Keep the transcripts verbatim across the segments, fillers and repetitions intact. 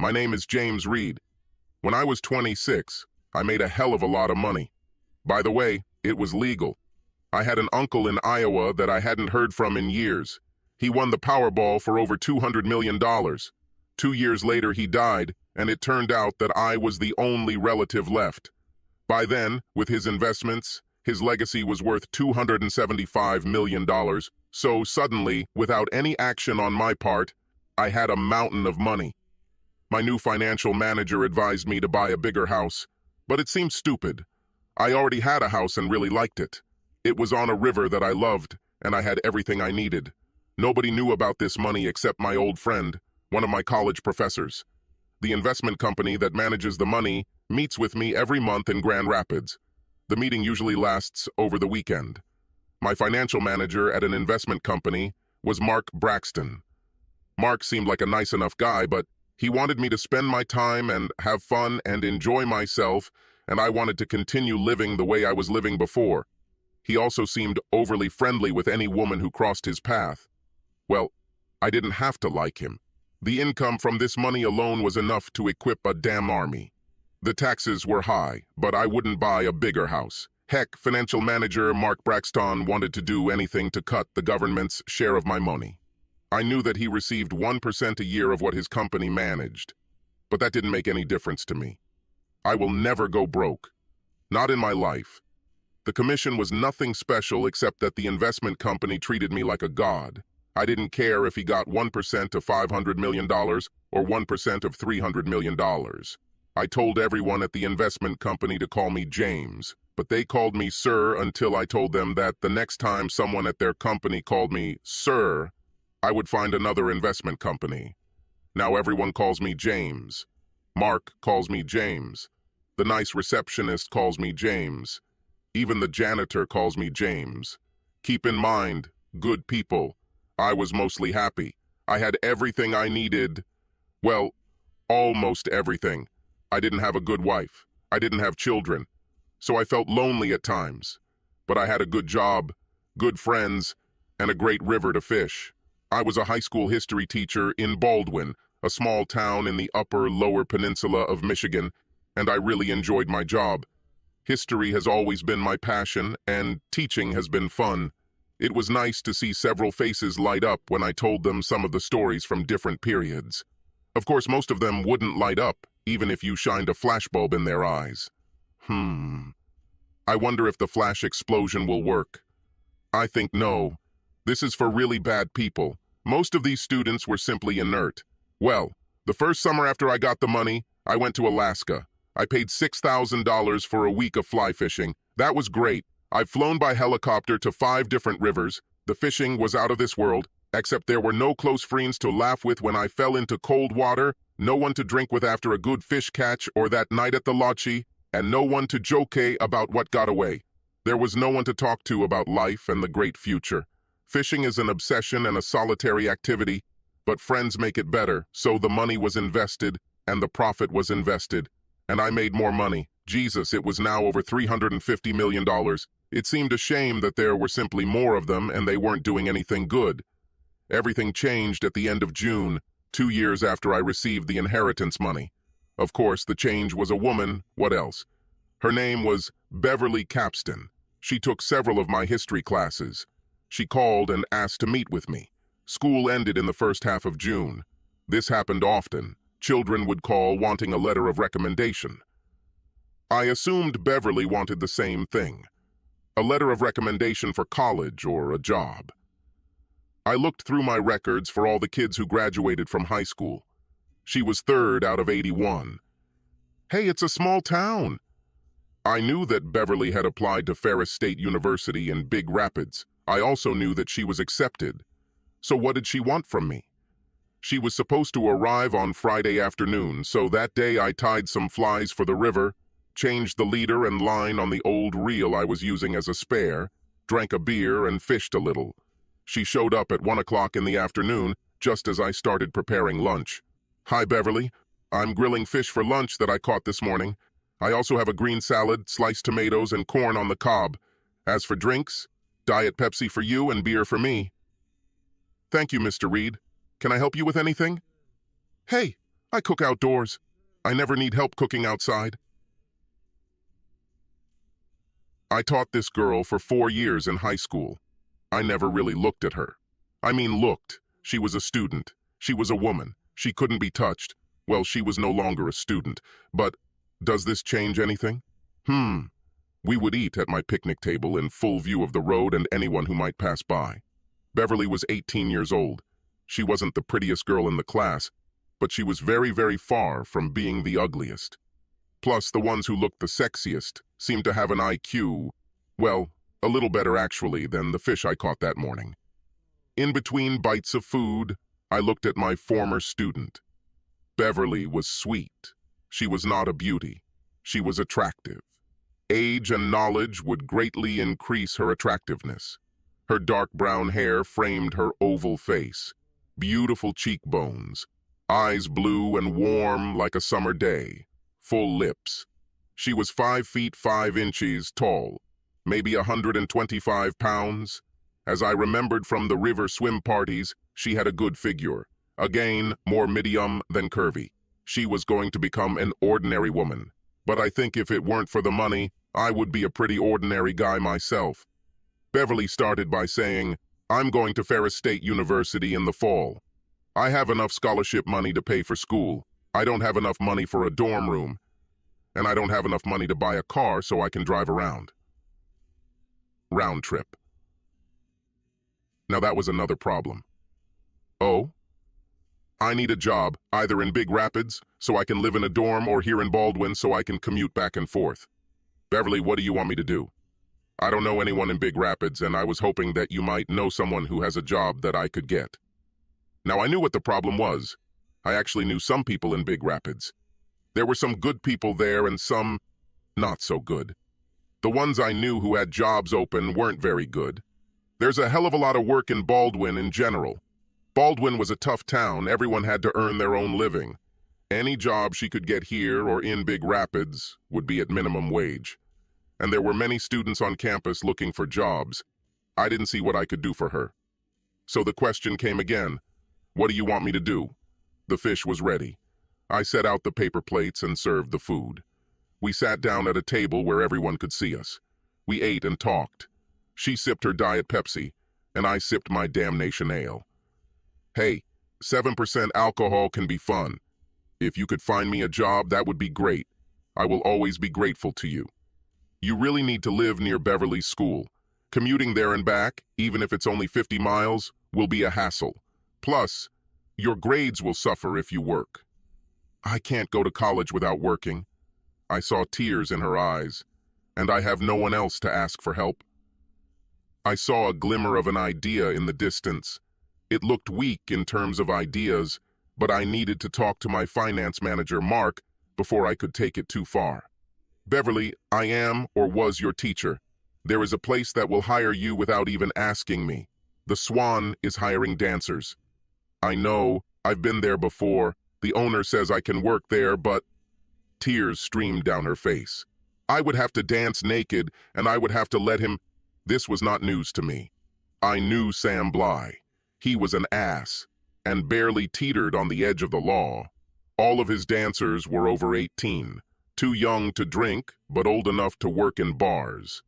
My name is James Reed. When I was twenty-six, I made a hell of a lot of money. By the way, it was legal. I had an uncle in Iowa that I hadn't heard from in years. He won the Powerball for over two hundred million dollars. Two years later, he died, and it turned out that I was the only relative left. By then, with his investments, his legacy was worth two hundred seventy-five million dollars. So suddenly, without any action on my part, I had a mountain of money. My new financial manager advised me to buy a bigger house, but it seemed stupid. I already had a house and really liked it. It was on a river that I loved, and I had everything I needed. Nobody knew about this money except my old friend, one of my college professors. The investment company that manages the money meets with me every month in Grand Rapids. The meeting usually lasts over the weekend. My financial manager at an investment company was Mark Braxton. Mark seemed like a nice enough guy, but he wanted me to spend my time and have fun and enjoy myself, and I wanted to continue living the way I was living before. He also seemed overly friendly with any woman who crossed his path. Well, I didn't have to like him. The income from this money alone was enough to equip a damn army. The taxes were high, but I wouldn't buy a bigger house. Heck, financial manager Mark Braxton wanted to do anything to cut the government's share of my money. I knew that he received one percent a year of what his company managed, but that didn't make any difference to me. I will never go broke. Not in my life. The commission was nothing special except that the investment company treated me like a god. I didn't care if he got one percent of five hundred million dollars or one percent of three hundred million dollars. I told everyone at the investment company to call me James, but they called me Sir until I told them that the next time someone at their company called me Sir, I would find another investment company. Now everyone calls me James. Mark calls me James. The nice receptionist calls me James. Even the janitor calls me James. Keep in mind, good people, I was mostly happy. I had everything I needed. Well, almost everything. I didn't have a good wife. I didn't have children. So I felt lonely at times. But I had a good job, good friends, and a great river to fish. I was a high school history teacher in Baldwin, a small town in the Upper Lower Peninsula of Michigan, and I really enjoyed my job. History has always been my passion, and teaching has been fun. It was nice to see several faces light up when I told them some of the stories from different periods. Of course, most of them wouldn't light up, even if you shined a flashbulb in their eyes. Hmm. I wonder if the flash explosion will work. I think no. This is for really bad people. Most of these students were simply inert. Well, the first summer after I got the money, I went to Alaska. I paid six thousand dollars for a week of fly fishing. That was great. I've flown by helicopter to five different rivers. The fishing was out of this world, except there were no close friends to laugh with when I fell into cold water, no one to drink with after a good fish catch or that night at the lodge, and no one to joke about what got away. There was no one to talk to about life and the great future. Fishing is an obsession and a solitary activity, but friends make it better, so the money was invested and the profit was invested, and I made more money. Jesus, it was now over three hundred fifty million dollars. It seemed a shame that there were simply more of them and they weren't doing anything good. Everything changed at the end of June, two years after I received the inheritance money. Of course, the change was a woman, what else? Her name was Beverly Capston. She took several of my history classes. She called and asked to meet with me. School ended in the first half of June. This happened often. Children would call wanting a letter of recommendation. I assumed Beverly wanted the same thing, a letter of recommendation for college or a job. I looked through my records for all the kids who graduated from high school. She was third out of eighty-one. Hey, it's a small town. I knew that Beverly had applied to Ferris State University in Big Rapids. I also knew that she was accepted. So what did she want from me? She was supposed to arrive on Friday afternoon, so that day I tied some flies for the river, changed the leader and line on the old reel I was using as a spare, drank a beer and fished a little. She showed up at one o'clock in the afternoon, just as I started preparing lunch. Hi, Beverly. I'm grilling fish for lunch that I caught this morning. I also have a green salad, sliced tomatoes, and corn on the cob. As for drinks, Diet Pepsi for you and beer for me. Thank you, Mister Reed. Can I help you with anything? Hey, I cook outdoors. I never need help cooking outside. I taught this girl for four years in high school. I never really looked at her. I mean looked. She was a student. She was a woman. She couldn't be touched. Well, she was no longer a student. But does this change anything? Hmm. We would eat at my picnic table in full view of the road and anyone who might pass by. Beverly was eighteen years old. She wasn't the prettiest girl in the class, but she was very, very far from being the ugliest. Plus, the ones who looked the sexiest seemed to have an I Q, well, a little better actually than the fish I caught that morning. In between bites of food, I looked at my former student. Beverly was sweet. She was not a beauty. She was attractive. Age and knowledge would greatly increase her attractiveness. Her dark brown hair framed her oval face, beautiful cheekbones, eyes blue and warm like a summer day, full lips. She was five feet five inches tall, maybe one hundred twenty-five pounds. As I remembered from the river swim parties, she had a good figure. Again, more medium than curvy. She was going to become an ordinary woman. But I think if it weren't for the money, I would be a pretty ordinary guy myself. Beverly started by saying, "I'm going to Ferris State University in the fall. I have enough scholarship money to pay for school. I don't have enough money for a dorm room. And I don't have enough money to buy a car so I can drive around." Round trip. Now that was another problem. Oh? I need a job, either in Big Rapids, so I can live in a dorm, or here in Baldwin, so I can commute back and forth. Beverly, what do you want me to do? I don't know anyone in Big Rapids, and I was hoping that you might know someone who has a job that I could get. Now, I knew what the problem was. I actually knew some people in Big Rapids. There were some good people there and some not so good. The ones I knew who had jobs open weren't very good. There's a hell of a lot of work in Baldwin in general. Baldwin was a tough town. Everyone had to earn their own living. Any job she could get here or in Big Rapids would be at minimum wage. And there were many students on campus looking for jobs. I didn't see what I could do for her. So the question came again, what do you want me to do? The fish was ready. I set out the paper plates and served the food. We sat down at a table where everyone could see us. We ate and talked. She sipped her Diet Pepsi, and I sipped my damnation ale. Hey, seven percent alcohol can be fun. If you could find me a job, that would be great. I will always be grateful to you. You really need to live near Beverly's school. Commuting there and back, even if it's only fifty miles, will be a hassle. Plus, your grades will suffer if you work. I can't go to college without working. I saw tears in her eyes, and I have no one else to ask for help. I saw a glimmer of an idea in the distance. It looked weak in terms of ideas, but I needed to talk to my finance manager, Mark, before I could take it too far. Beverly, I am or was your teacher. There is a place that will hire you without even asking me. The Swan is hiring dancers. I know, I've been there before. The owner says I can work there, but... Tears streamed down her face. I would have to dance naked, and I would have to let him... This was not news to me. I knew Sam Bligh. He was an ass, and barely teetered on the edge of the law. All of his dancers were over eighteen, too young to drink, but old enough to work in bars.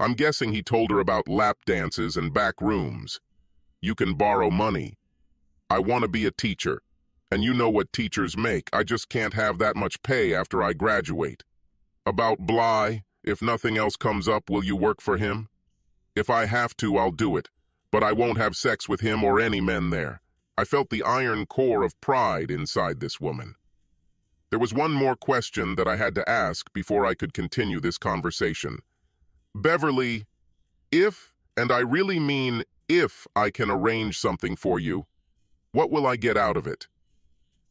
I'm guessing he told her about lap dances and back rooms. You can borrow money. I want to be a teacher, and you know what teachers make. I just can't have that much pay after I graduate. About Bligh, if nothing else comes up, will you work for him? If I have to, I'll do it. But I won't have sex with him or any men there. I felt the iron core of pride inside this woman. There was one more question that I had to ask before I could continue this conversation. Beverly, if, and I really mean if, I can arrange something for you, what will I get out of it?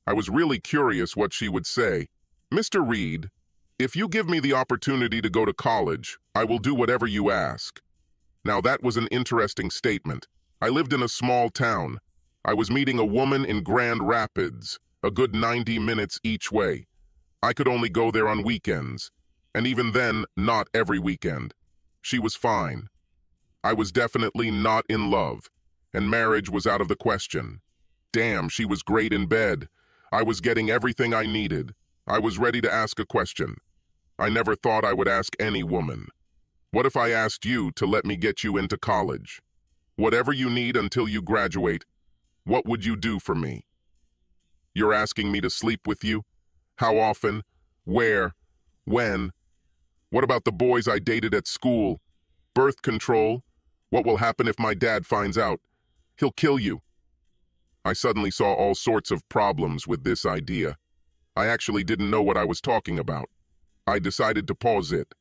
I was really curious what she would say. Mister Reed, if you give me the opportunity to go to college, I will do whatever you ask. Now that was an interesting statement. I lived in a small town. I was meeting a woman in Grand Rapids, a good ninety minutes each way. I could only go there on weekends, and even then, not every weekend. She was fine. I was definitely not in love, and marriage was out of the question. Damn, she was great in bed. I was getting everything I needed. I was ready to ask a question. I never thought I would ask any woman. What if I asked you to let me get you into college? Whatever you need until you graduate, what would you do for me? You're asking me to sleep with you? How often? Where? When? What about the boys I dated at school? Birth control? What will happen if my dad finds out? He'll kill you. I suddenly saw all sorts of problems with this idea. I actually didn't know what I was talking about. I decided to pause it.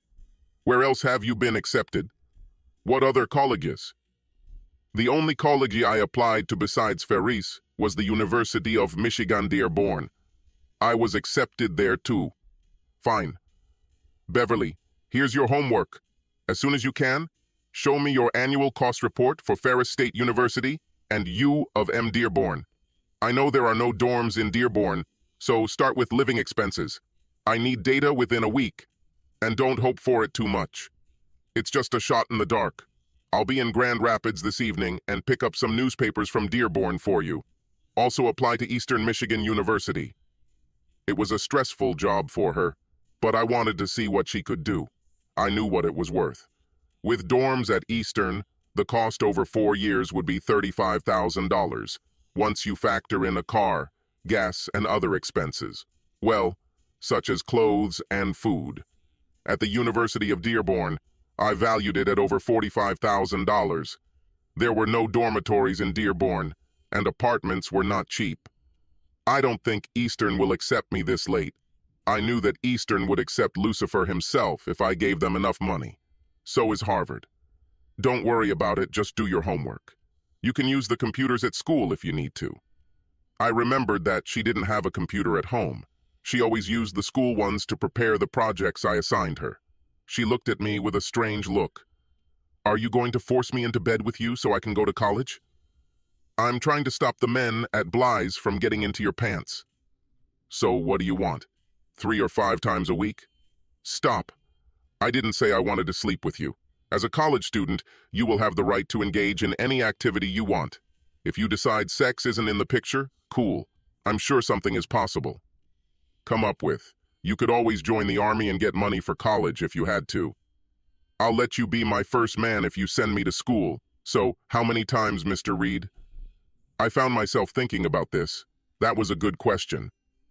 Where else have you been accepted? What other colleges? The only college I applied to besides Ferris was the University of Michigan Dearborn. I was accepted there too. Fine. Beverly, here's your homework. As soon as you can, show me your annual cost report for Ferris State University and U of M Dearborn. I know there are no dorms in Dearborn, so start with living expenses. I need data within a week, and don't hope for it too much. It's just a shot in the dark. I'll be in Grand Rapids this evening and pick up some newspapers from Dearborn for you. Also apply to Eastern Michigan University. It was a stressful job for her, but I wanted to see what she could do. I knew what it was worth. With dorms at Eastern, the cost over four years would be thirty-five thousand dollars, once you factor in a car, gas, and other expenses. Well, such as clothes and food. At the University of Dearborn, I valued it at over forty-five thousand dollars. There were no dormitories in Dearborn, and apartments were not cheap. I don't think Eastern will accept me this late. I knew that Eastern would accept Lucifer himself if I gave them enough money. So is Harvard. Don't worry about it, just do your homework. You can use the computers at school if you need to. I remembered that she didn't have a computer at home. She always used the school ones to prepare the projects I assigned her. She looked at me with a strange look. Are you going to force me into bed with you so I can go to college? I'm trying to stop the men at Bligh's from getting into your pants. So what do you want? Three or five times a week? Stop. I didn't say I wanted to sleep with you. As a college student, you will have the right to engage in any activity you want. If you decide sex isn't in the picture, cool. I'm sure something is possible. Come up with. You could always join the army and get money for college if you had to. I'll let you be my first man if you send me to school. So, how many times, Mister Reed? I found myself thinking about this. That was a good question.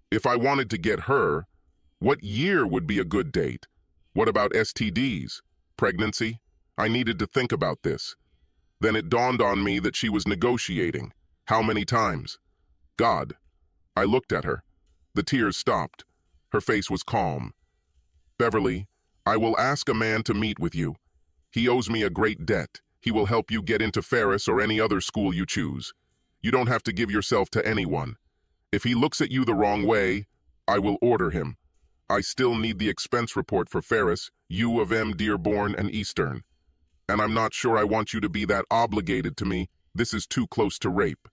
If I wanted to get her, what year would be a good date? What about S T Ds? Pregnancy? I needed to think about this. Then it dawned on me that she was negotiating. How many times? God. I looked at her. The tears stopped. Her face was calm. Beverly, I will ask a man to meet with you. He owes me a great debt. He will help you get into Ferris or any other school you choose. You don't have to give yourself to anyone. If he looks at you the wrong way, I will order him. I still need the expense report for Ferris, U of M Dearborn, and Eastern. And I'm not sure I want you to be that obligated to me. This is too close to rape.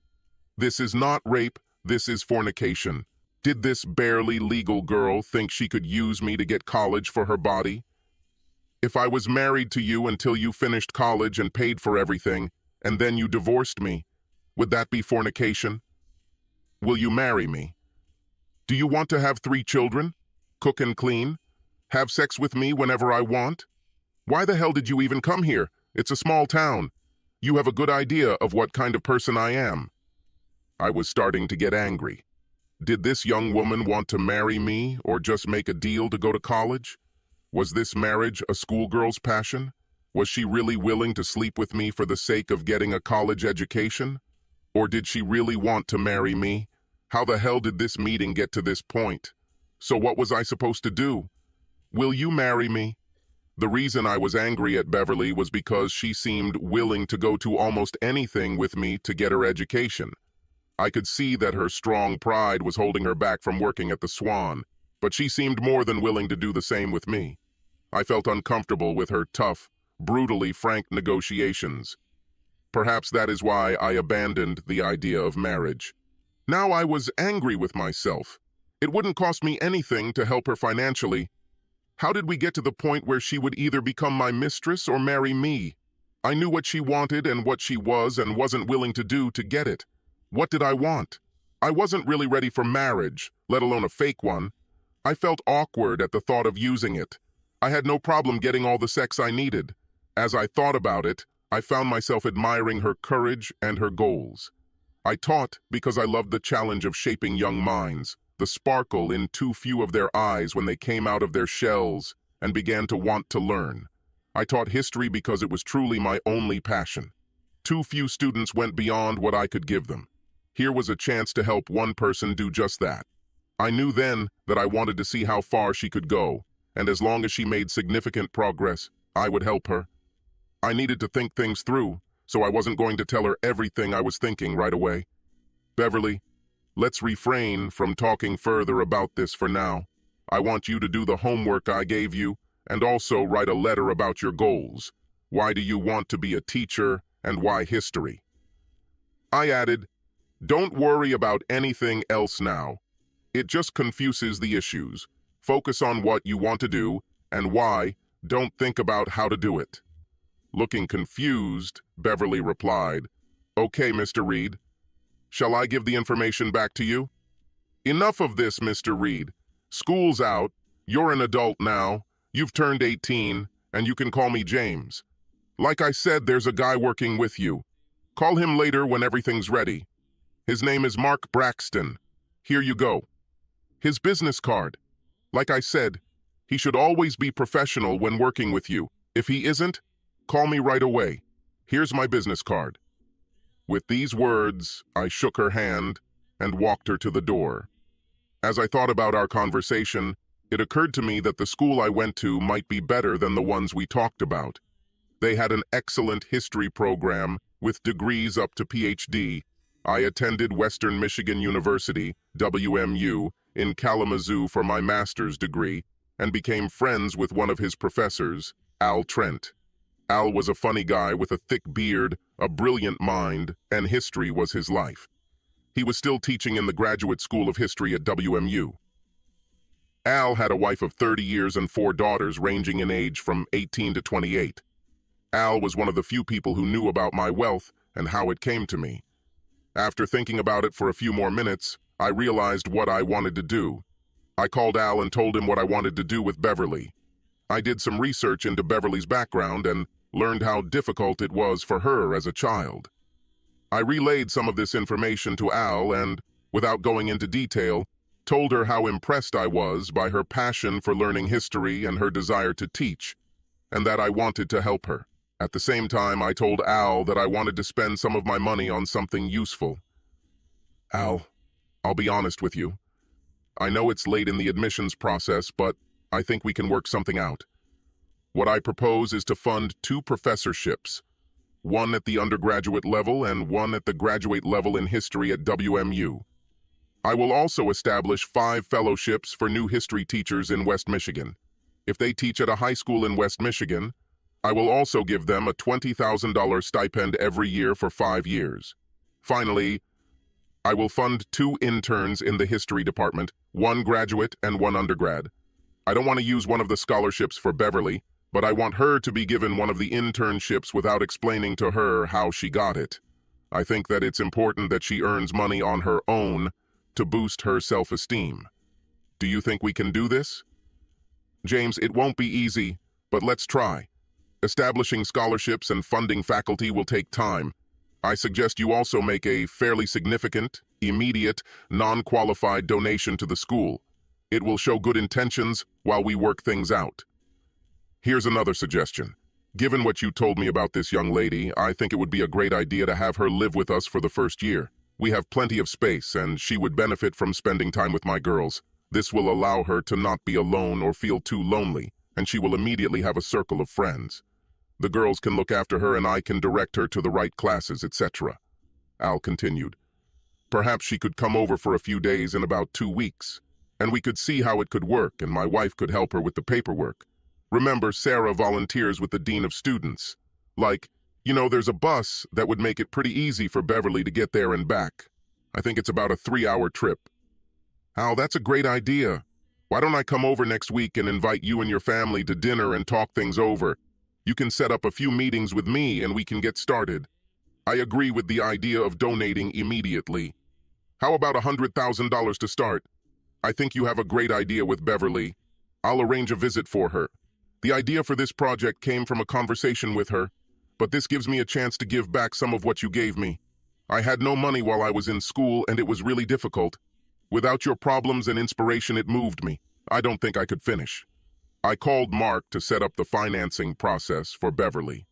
This is not rape, this is fornication. Did this barely legal girl think she could use me to get college for her body? If I was married to you until you finished college and paid for everything, and then you divorced me, would that be fornication? Will you marry me? Do you want to have three children? Cook and clean? Have sex with me whenever I want? Why the hell did you even come here? It's a small town. You have a good idea of what kind of person I am. I was starting to get angry. Did this young woman want to marry me or just make a deal to go to college? Was this marriage a schoolgirl's passion? Was she really willing to sleep with me for the sake of getting a college education? Or did she really want to marry me? How the hell did this meeting get to this point? So what was I supposed to do? Will you marry me? The reason I was angry at Beverly was because she seemed willing to go to almost anything with me to get her education. I could see that her strong pride was holding her back from working at the Swan, but she seemed more than willing to do the same with me. I felt uncomfortable with her tough, brutally frank negotiations. Perhaps that is why I abandoned the idea of marriage. Now I was angry with myself. It wouldn't cost me anything to help her financially. How did we get to the point where she would either become my mistress or marry me? I knew what she wanted and what she was and wasn't willing to do to get it. What did I want? I wasn't really ready for marriage, let alone a fake one. I felt awkward at the thought of using it. I had no problem getting all the sex I needed. As I thought about it, I found myself admiring her courage and her goals. I taught because I loved the challenge of shaping young minds, the sparkle in too few of their eyes when they came out of their shells and began to want to learn. I taught history because it was truly my only passion. Too few students went beyond what I could give them. Here was a chance to help one person do just that. I knew then that I wanted to see how far she could go, and as long as she made significant progress, I would help her. I needed to think things through, so I wasn't going to tell her everything I was thinking right away. Beverly, let's refrain from talking further about this for now. I want you to do the homework I gave you, and also write a letter about your goals. Why do you want to be a teacher, and why history? I added, don't worry about anything else now. It just confuses the issues. Focus on what you want to do, and why. Don't think about how to do it. Looking confused, Beverly replied, okay, Mister Reed. Shall I give the information back to you? Enough of this, Mister Reed. School's out, you're an adult now, you've turned eighteen, and you can call me James. Like I said, there's a guy working with you. Call him later when everything's ready. His name is Mark Braxton. Here you go. His business card. Like I said, he should always be professional when working with you. If he isn't, call me right away. Here's my business card. With these words, I shook her hand and walked her to the door. As I thought about our conversation, it occurred to me that the school I went to might be better than the ones we talked about. They had an excellent history program with degrees up to P H D. I attended Western Michigan University, W M U, in Kalamazoo for my master's degree and became friends with one of his professors, Al Trent. Al was a funny guy with a thick beard, a brilliant mind, and history was his life. He was still teaching in the Graduate School of History at W M U. Al had a wife of thirty years and four daughters ranging in age from eighteen to twenty-eight. Al was one of the few people who knew about my wealth and how it came to me. After thinking about it for a few more minutes, I realized what I wanted to do. I called Al and told him what I wanted to do with Beverly. I did some research into Beverly's background and learned how difficult it was for her as a child. I relayed some of this information to Al and, without going into detail, told her how impressed I was by her passion for learning history and her desire to teach, and that I wanted to help her. At the same time, I told Al that I wanted to spend some of my money on something useful. Al, I'll be honest with you. I know it's late in the admissions process, but I think we can work something out. What I propose is to fund two professorships, one at the undergraduate level and one at the graduate level in history at W M U. I will also establish five fellowships for new history teachers in West Michigan. If they teach at a high school in West Michigan, I will also give them a twenty thousand dollar stipend every year for five years. Finally, I will fund two interns in the history department, one graduate and one undergrad. I don't want to use one of the scholarships for Beverly, but I want her to be given one of the internships without explaining to her how she got it. I think that it's important that she earns money on her own to boost her self-esteem. Do you think we can do this? James, it won't be easy, but let's try. Establishing scholarships and funding faculty will take time. I suggest you also make a fairly significant, immediate, non-qualified donation to the school. It will show good intentions while we work things out. Here's another suggestion. Given what you told me about this young lady, I think it would be a great idea to have her live with us for the first year. We have plenty of space, and she would benefit from spending time with my girls. This will allow her to not be alone or feel too lonely, and she will immediately have a circle of friends. The girls can look after her, and I can direct her to the right classes, et cetera. Al continued. Perhaps she could come over for a few days in about two weeks, and we could see how it could work, and my wife could help her with the paperwork. Remember, Sarah volunteers with the Dean of Students. Like, you know, there's a bus that would make it pretty easy for Beverly to get there and back. I think it's about a three-hour trip. Al, that's a great idea. Why don't I come over next week and invite you and your family to dinner and talk things over? You can set up a few meetings with me and we can get started. I agree with the idea of donating immediately. How about one hundred thousand dollars to start? I think you have a great idea with Beverly. I'll arrange a visit for her. The idea for this project came from a conversation with her, but this gives me a chance to give back some of what you gave me. I had no money while I was in school, and it was really difficult. Without your problems and inspiration, it moved me. I don't think I could finish. I called Mark to set up the financing process for Beverly.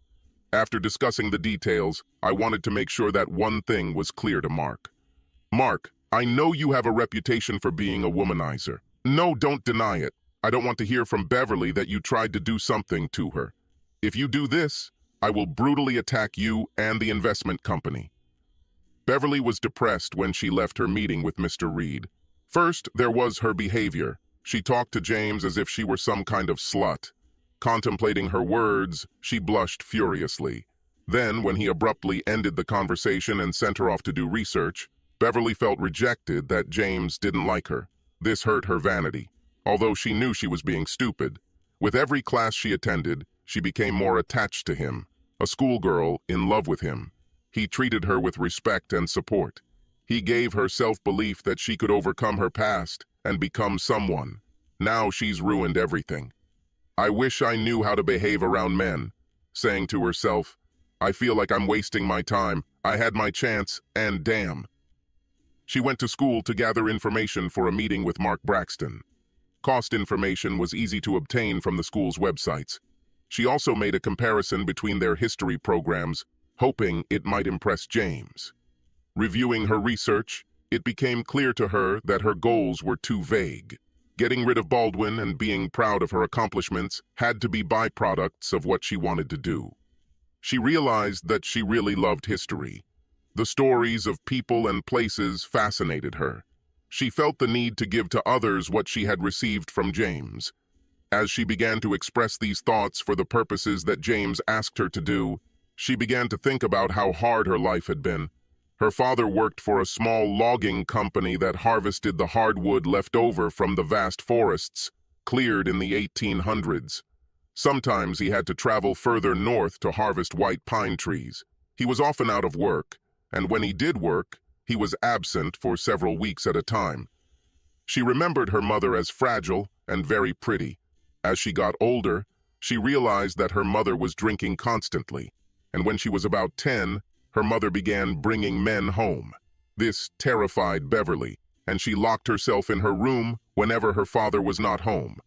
After discussing the details, I wanted to make sure that one thing was clear to Mark. Mark, I know you have a reputation for being a womanizer. No, don't deny it. I don't want to hear from Beverly that you tried to do something to her. If you do this, I will brutally attack you and the investment company. Beverly was depressed when she left her meeting with Mister Reed. First, there was her behavior. She talked to James as if she were some kind of slut. Contemplating her words, she blushed furiously. Then, when he abruptly ended the conversation and sent her off to do research, Beverly felt rejected that James didn't like her. This hurt her vanity, although she knew she was being stupid. With every class she attended, she became more attached to him, a schoolgirl in love with him. He treated her with respect and support. He gave her self-belief that she could overcome her past and become someone. Now she's ruined everything. I wish I knew how to behave around men, saying to herself, I feel like I'm wasting my time. I had my chance, and damn. She went to school to gather information for a meeting with Mark Braxton. Cost information was easy to obtain from the school's websites. She also made a comparison between their history programs, hoping it might impress James. Reviewing her research, it became clear to her that her goals were too vague. Getting rid of Baldwin and being proud of her accomplishments had to be byproducts of what she wanted to do. She realized that she really loved history. The stories of people and places fascinated her. She felt the need to give to others what she had received from James. As she began to express these thoughts for the purposes that James asked her to do, she began to think about how hard her life had been. Her father worked for a small logging company that harvested the hardwood left over from the vast forests cleared in the eighteen hundreds. Sometimes he had to travel further north to harvest white pine trees. He was often out of work, and when he did work, he was absent for several weeks at a time. She remembered her mother as fragile and very pretty. As she got older, she realized that her mother was drinking constantly, and when she was about ten, her mother began bringing men home. This terrified Beverly, and she locked herself in her room whenever her father was not home.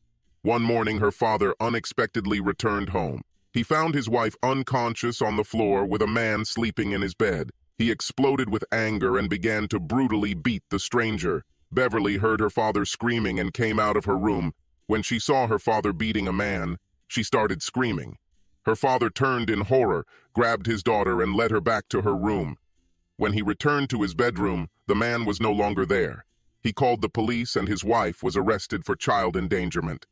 One morning, her father unexpectedly returned home. He found his wife unconscious on the floor with a man sleeping in his bed. He exploded with anger and began to brutally beat the stranger. Beverly heard her father screaming and came out of her room. When she saw her father beating a man, she started screaming. Her father turned in horror, grabbed his daughter, and led her back to her room. When he returned to his bedroom, the man was no longer there. He called the police, and his wife was arrested for child endangerment.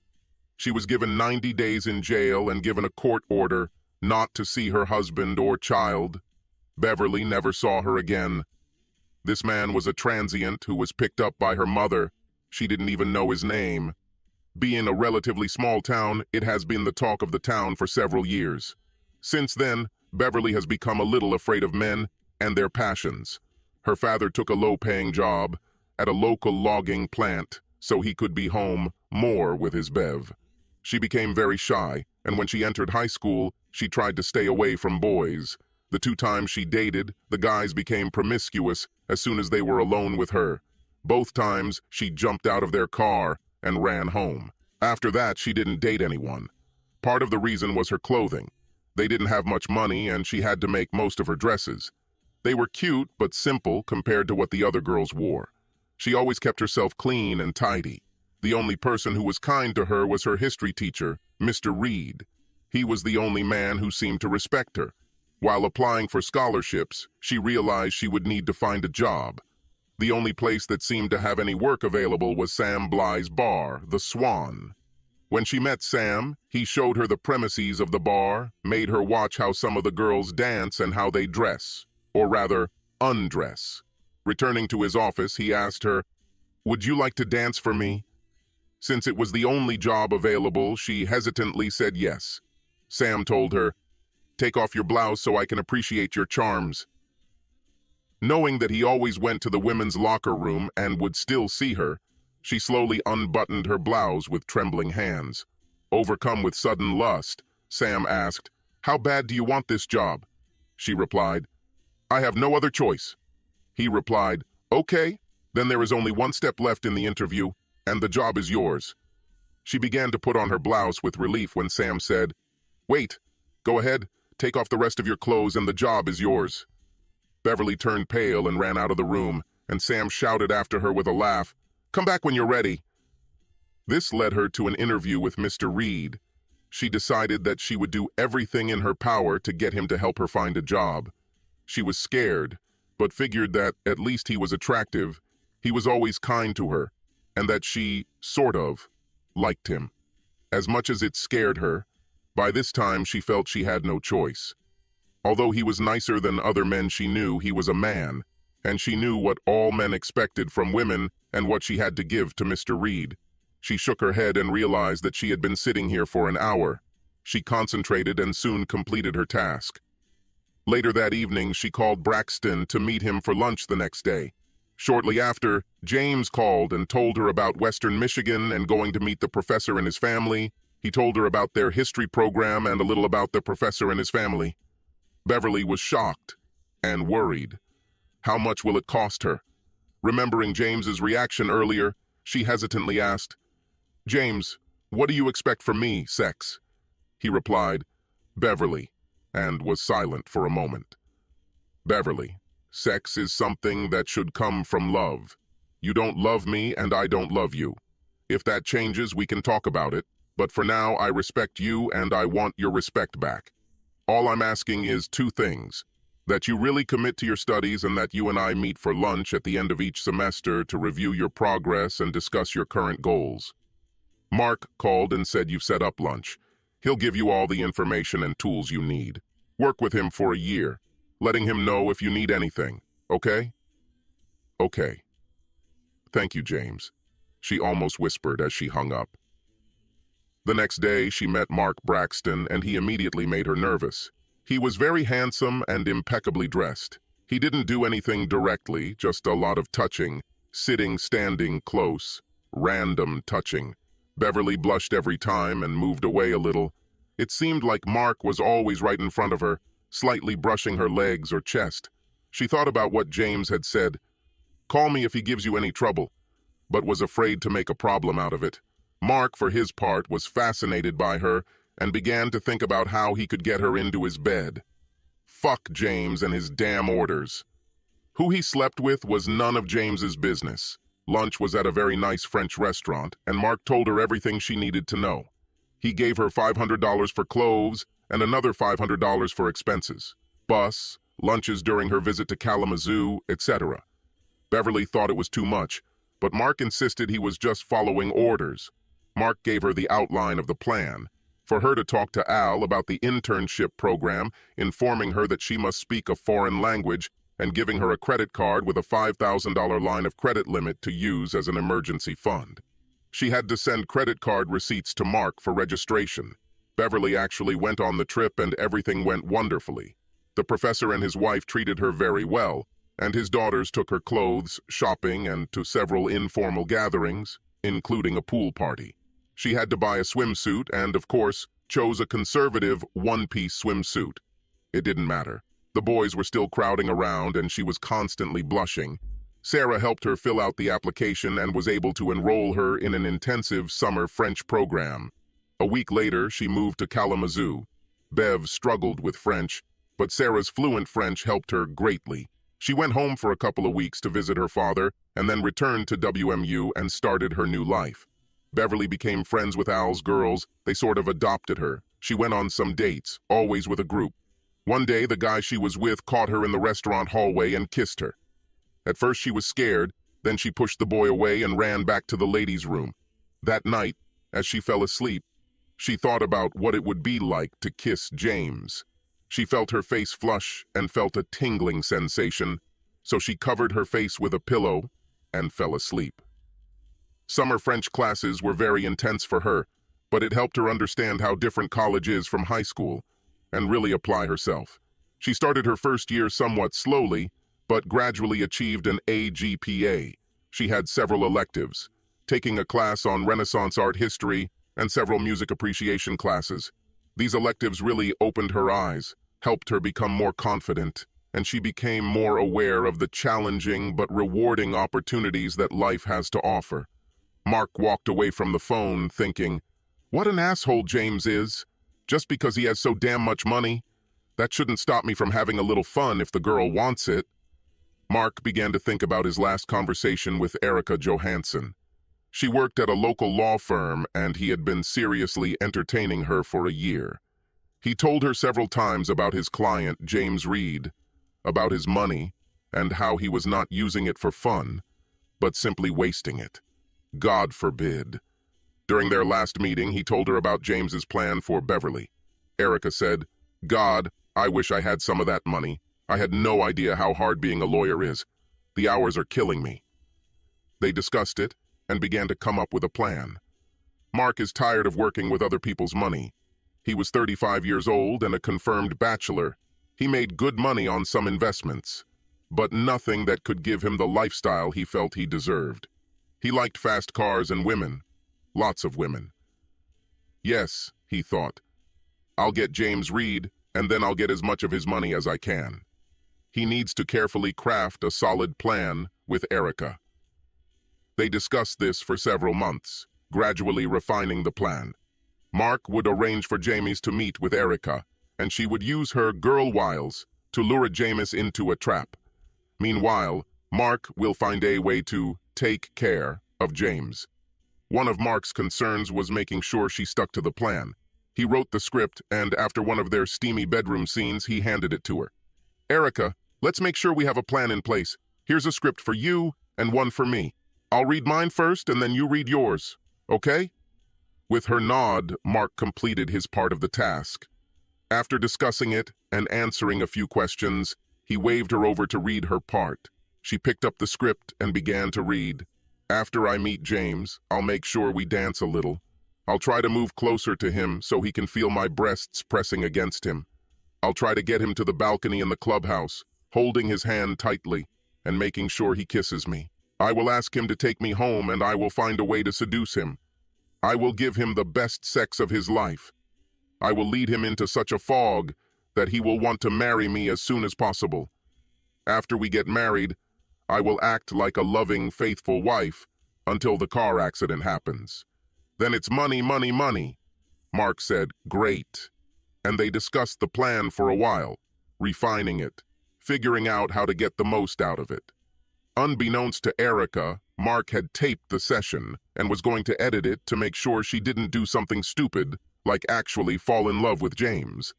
She was given ninety days in jail and given a court order not to see her husband or child. Beverly never saw her again. This man was a transient who was picked up by her mother. She didn't even know his name. Being a relatively small town, it has been the talk of the town for several years. Since then, Beverly has become a little afraid of men and their passions. Her father took a low-paying job at a local logging plant so he could be home more with his Bev. She became very shy, and when she entered high school, she tried to stay away from boys. The two times she dated, the guys became promiscuous as soon as they were alone with her. Both times, she jumped out of their car and ran home. After that, she didn't date anyone. Part of the reason was her clothing. They didn't have much money, and she had to make most of her dresses. They were cute but simple compared to what the other girls wore. She always kept herself clean and tidy. The only person who was kind to her was her history teacher, Mister Reed. He was the only man who seemed to respect her. While applying for scholarships, she realized she would need to find a job. The only place that seemed to have any work available was Sam Bligh's bar, The Swan. When she met Sam, he showed her the premises of the bar, made her watch how some of the girls dance and how they dress, or rather, undress. Returning to his office, he asked her, "Would you like to dance for me?" Since it was the only job available, she hesitantly said yes. Sam told her, "Take off your blouse so I can appreciate your charms." Knowing that he always went to the women's locker room and would still see her, she slowly unbuttoned her blouse with trembling hands. Overcome with sudden lust, Sam asked, "How bad do you want this job?" She replied, "I have no other choice." He replied, "Okay, then there is only one step left in the interview, and the job is yours." She began to put on her blouse with relief when Sam said, "Wait, go ahead, take off the rest of your clothes and the job is yours." Beverly turned pale and ran out of the room, and Sam shouted after her with a laugh, "Come back when you're ready." This led her to an interview with Mister Reed. She decided that she would do everything in her power to get him to help her find a job. She was scared, but figured that at least he was attractive, he was always kind to her, and that she, sort of, liked him. As much as it scared her, by this time she felt she had no choice. Although he was nicer than other men she knew, he was a man, and she knew what all men expected from women and what she had to give to Mister Reed. She shook her head and realized that she had been sitting here for an hour. She concentrated and soon completed her task. Later that evening, she called Braxton to meet him for lunch the next day. Shortly after, James called and told her about Western Michigan and going to meet the professor and his family. He told her about their history program and a little about the professor and his family. Beverly was shocked and worried. How much will it cost her? Remembering James's reaction earlier, she hesitantly asked, "James, what do you expect from me, sex?" He replied, "Beverly," and was silent for a moment. "Beverly, sex is something that should come from love. You don't love me and I don't love you. If that changes, we can talk about it, but for now I respect you and I want your respect back. All I'm asking is two things, that you really commit to your studies and that you and I meet for lunch at the end of each semester to review your progress and discuss your current goals." Mark called and said you've set up lunch. He'll give you all the information and tools you need. Work with him for a year, letting him know if you need anything, okay? "Okay. Thank you, James," she almost whispered as she hung up. The next day, she met Mark Braxton, and he immediately made her nervous. He was very handsome and impeccably dressed. He didn't do anything directly, just a lot of touching, sitting, standing close, random touching. Beverly blushed every time and moved away a little. It seemed like Mark was always right in front of her, slightly brushing her legs or chest. She thought about what James had said, "Call me if he gives you any trouble," but was afraid to make a problem out of it. Mark, for his part, was fascinated by her and began to think about how he could get her into his bed. Fuck James and his damn orders. Who he slept with was none of James's business. Lunch was at a very nice French restaurant, and Mark told her everything she needed to know. He gave her five hundred dollars for clothes and another five hundred dollars for expenses, bus, lunches during her visit to Kalamazoo, et cetera. Beverly thought it was too much, but Mark insisted he was just following orders. Mark gave her the outline of the plan, for her to talk to Al about the internship program, informing her that she must speak a foreign language and giving her a credit card with a five thousand dollar line of credit limit to use as an emergency fund. She had to send credit card receipts to Mark for registration. Beverly actually went on the trip and everything went wonderfully. The professor and his wife treated her very well, and his daughters took her clothes, shopping, and to several informal gatherings, including a pool party. She had to buy a swimsuit and, of course, chose a conservative one-piece swimsuit. It didn't matter. The boys were still crowding around and she was constantly blushing. Sarah helped her fill out the application and was able to enroll her in an intensive summer French program. A week later, she moved to Kalamazoo. Bev struggled with French, but Sarah's fluent French helped her greatly. She went home for a couple of weeks to visit her father and then returned to W M U and started her new life. Beverly became friends with Al's girls. They sort of adopted her. She went on some dates, always with a group. One day, the guy she was with caught her in the restaurant hallway and kissed her. At first, she was scared. Then she pushed the boy away and ran back to the ladies' room. That night, as she fell asleep, she thought about what it would be like to kiss James. She felt her face flush and felt a tingling sensation, so she covered her face with a pillow and fell asleep. Summer French classes were very intense for her, but it helped her understand how different college is from high school and really apply herself. She started her first year somewhat slowly, but gradually achieved an A G P A. She had several electives, taking a class on Renaissance art history and several music appreciation classes. These electives really opened her eyes, helped her become more confident, and she became more aware of the challenging but rewarding opportunities that life has to offer. Mark walked away from the phone thinking, "What an asshole James is, just because he has so damn much money. That shouldn't stop me from having a little fun if the girl wants it." Mark began to think about his last conversation with Erika Johansson. She worked at a local law firm, and he had been seriously entertaining her for a year. He told her several times about his client, James Reed, about his money, and how he was not using it for fun, but simply wasting it. God forbid. During their last meeting, he told her about James's plan for Beverly. Erika said, "God, I wish I had some of that money. I had no idea how hard being a lawyer is. The hours are killing me." They discussed it and began to come up with a plan. Mark is tired of working with other people's money. He was thirty-five years old and a confirmed bachelor. He made good money on some investments, but nothing that could give him the lifestyle he felt he deserved. He liked fast cars and women, lots of women. "Yes," he thought, "I'll get James Reed, and then I'll get as much of his money as I can." He needs to carefully craft a solid plan with Erika. They discussed this for several months, gradually refining the plan. Mark would arrange for James to meet with Erika, and she would use her girl wiles to lure James into a trap. Meanwhile, Mark will find a way to take care of James. One of Mark's concerns was making sure she stuck to the plan. He wrote the script, and after one of their steamy bedroom scenes, he handed it to her. "Erika, let's make sure we have a plan in place. Here's a script for you and one for me. I'll read mine first, and then you read yours, okay?" With her nod, Mark completed his part of the task. After discussing it and answering a few questions, he waved her over to read her part. She picked up the script and began to read. "After I meet James, I'll make sure we dance a little. I'll try to move closer to him so he can feel my breasts pressing against him. I'll try to get him to the balcony in the clubhouse, holding his hand tightly and making sure he kisses me. I will ask him to take me home, and I will find a way to seduce him. I will give him the best sex of his life. I will lead him into such a fog that he will want to marry me as soon as possible. After we get married, I will act like a loving, faithful wife until the car accident happens. Then it's money, money, money." Mark said, "Great." And they discussed the plan for a while, refining it, figuring out how to get the most out of it. Unbeknownst to Erika, Mark had taped the session and was going to edit it to make sure she didn't do something stupid, like actually fall in love with James.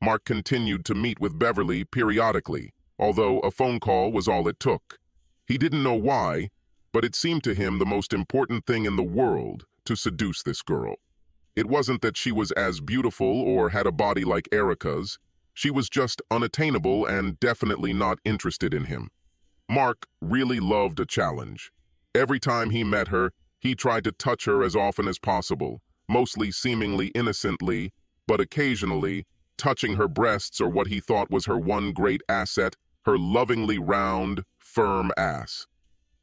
Mark continued to meet with Beverly periodically, although a phone call was all it took. He didn't know why, but it seemed to him the most important thing in the world to seduce this girl. It wasn't that she was as beautiful or had a body like Erika's. She was just unattainable and definitely not interested in him. Mark really loved a challenge. Every time he met her, he tried to touch her as often as possible, mostly seemingly innocently, but occasionally touching her breasts or what he thought was her one great asset, her lovingly round, firm ass.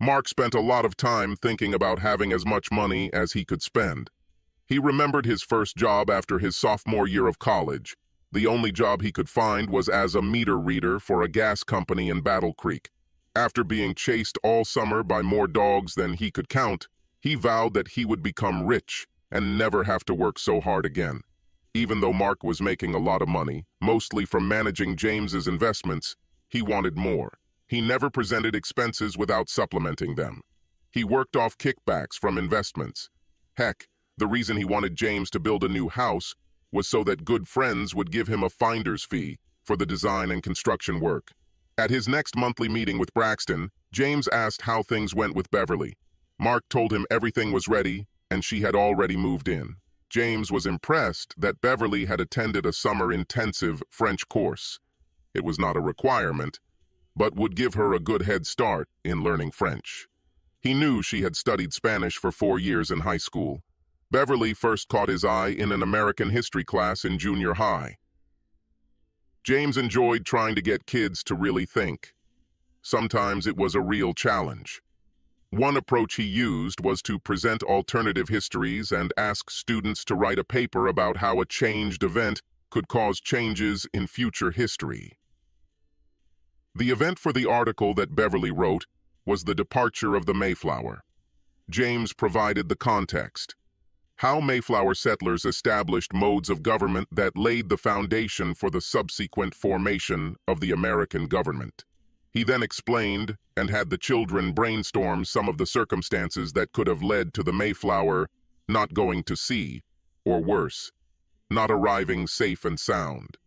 Mark spent a lot of time thinking about having as much money as he could spend. He remembered his first job after his sophomore year of college. The only job he could find was as a meter reader for a gas company in Battle Creek. After being chased all summer by more dogs than he could count, he vowed that he would become rich and never have to work so hard again. Even though Mark was making a lot of money, mostly from managing James's investments, he wanted more. He never presented expenses without supplementing them. He worked off kickbacks from investments. Heck, the reason he wanted James to build a new house was so that good friends would give him a finder's fee for the design and construction work. At his next monthly meeting with Braxton, James asked how things went with Beverly. Mark told him everything was ready, and she had already moved in. James was impressed that Beverly had attended a summer intensive French course. It was not a requirement, but would give her a good head start in learning French. He knew she had studied Spanish for four years in high school. Beverly first caught his eye in an American history class in junior high. James enjoyed trying to get kids to really think. Sometimes it was a real challenge. One approach he used was to present alternative histories and ask students to write a paper about how a changed event could cause changes in future history. The event for the article that Beverly wrote was the departure of the Mayflower. James provided the context: how Mayflower settlers established modes of government that laid the foundation for the subsequent formation of the American government. He then explained and had the children brainstorm some of the circumstances that could have led to the Mayflower not going to sea, or worse, not arriving safe and sound.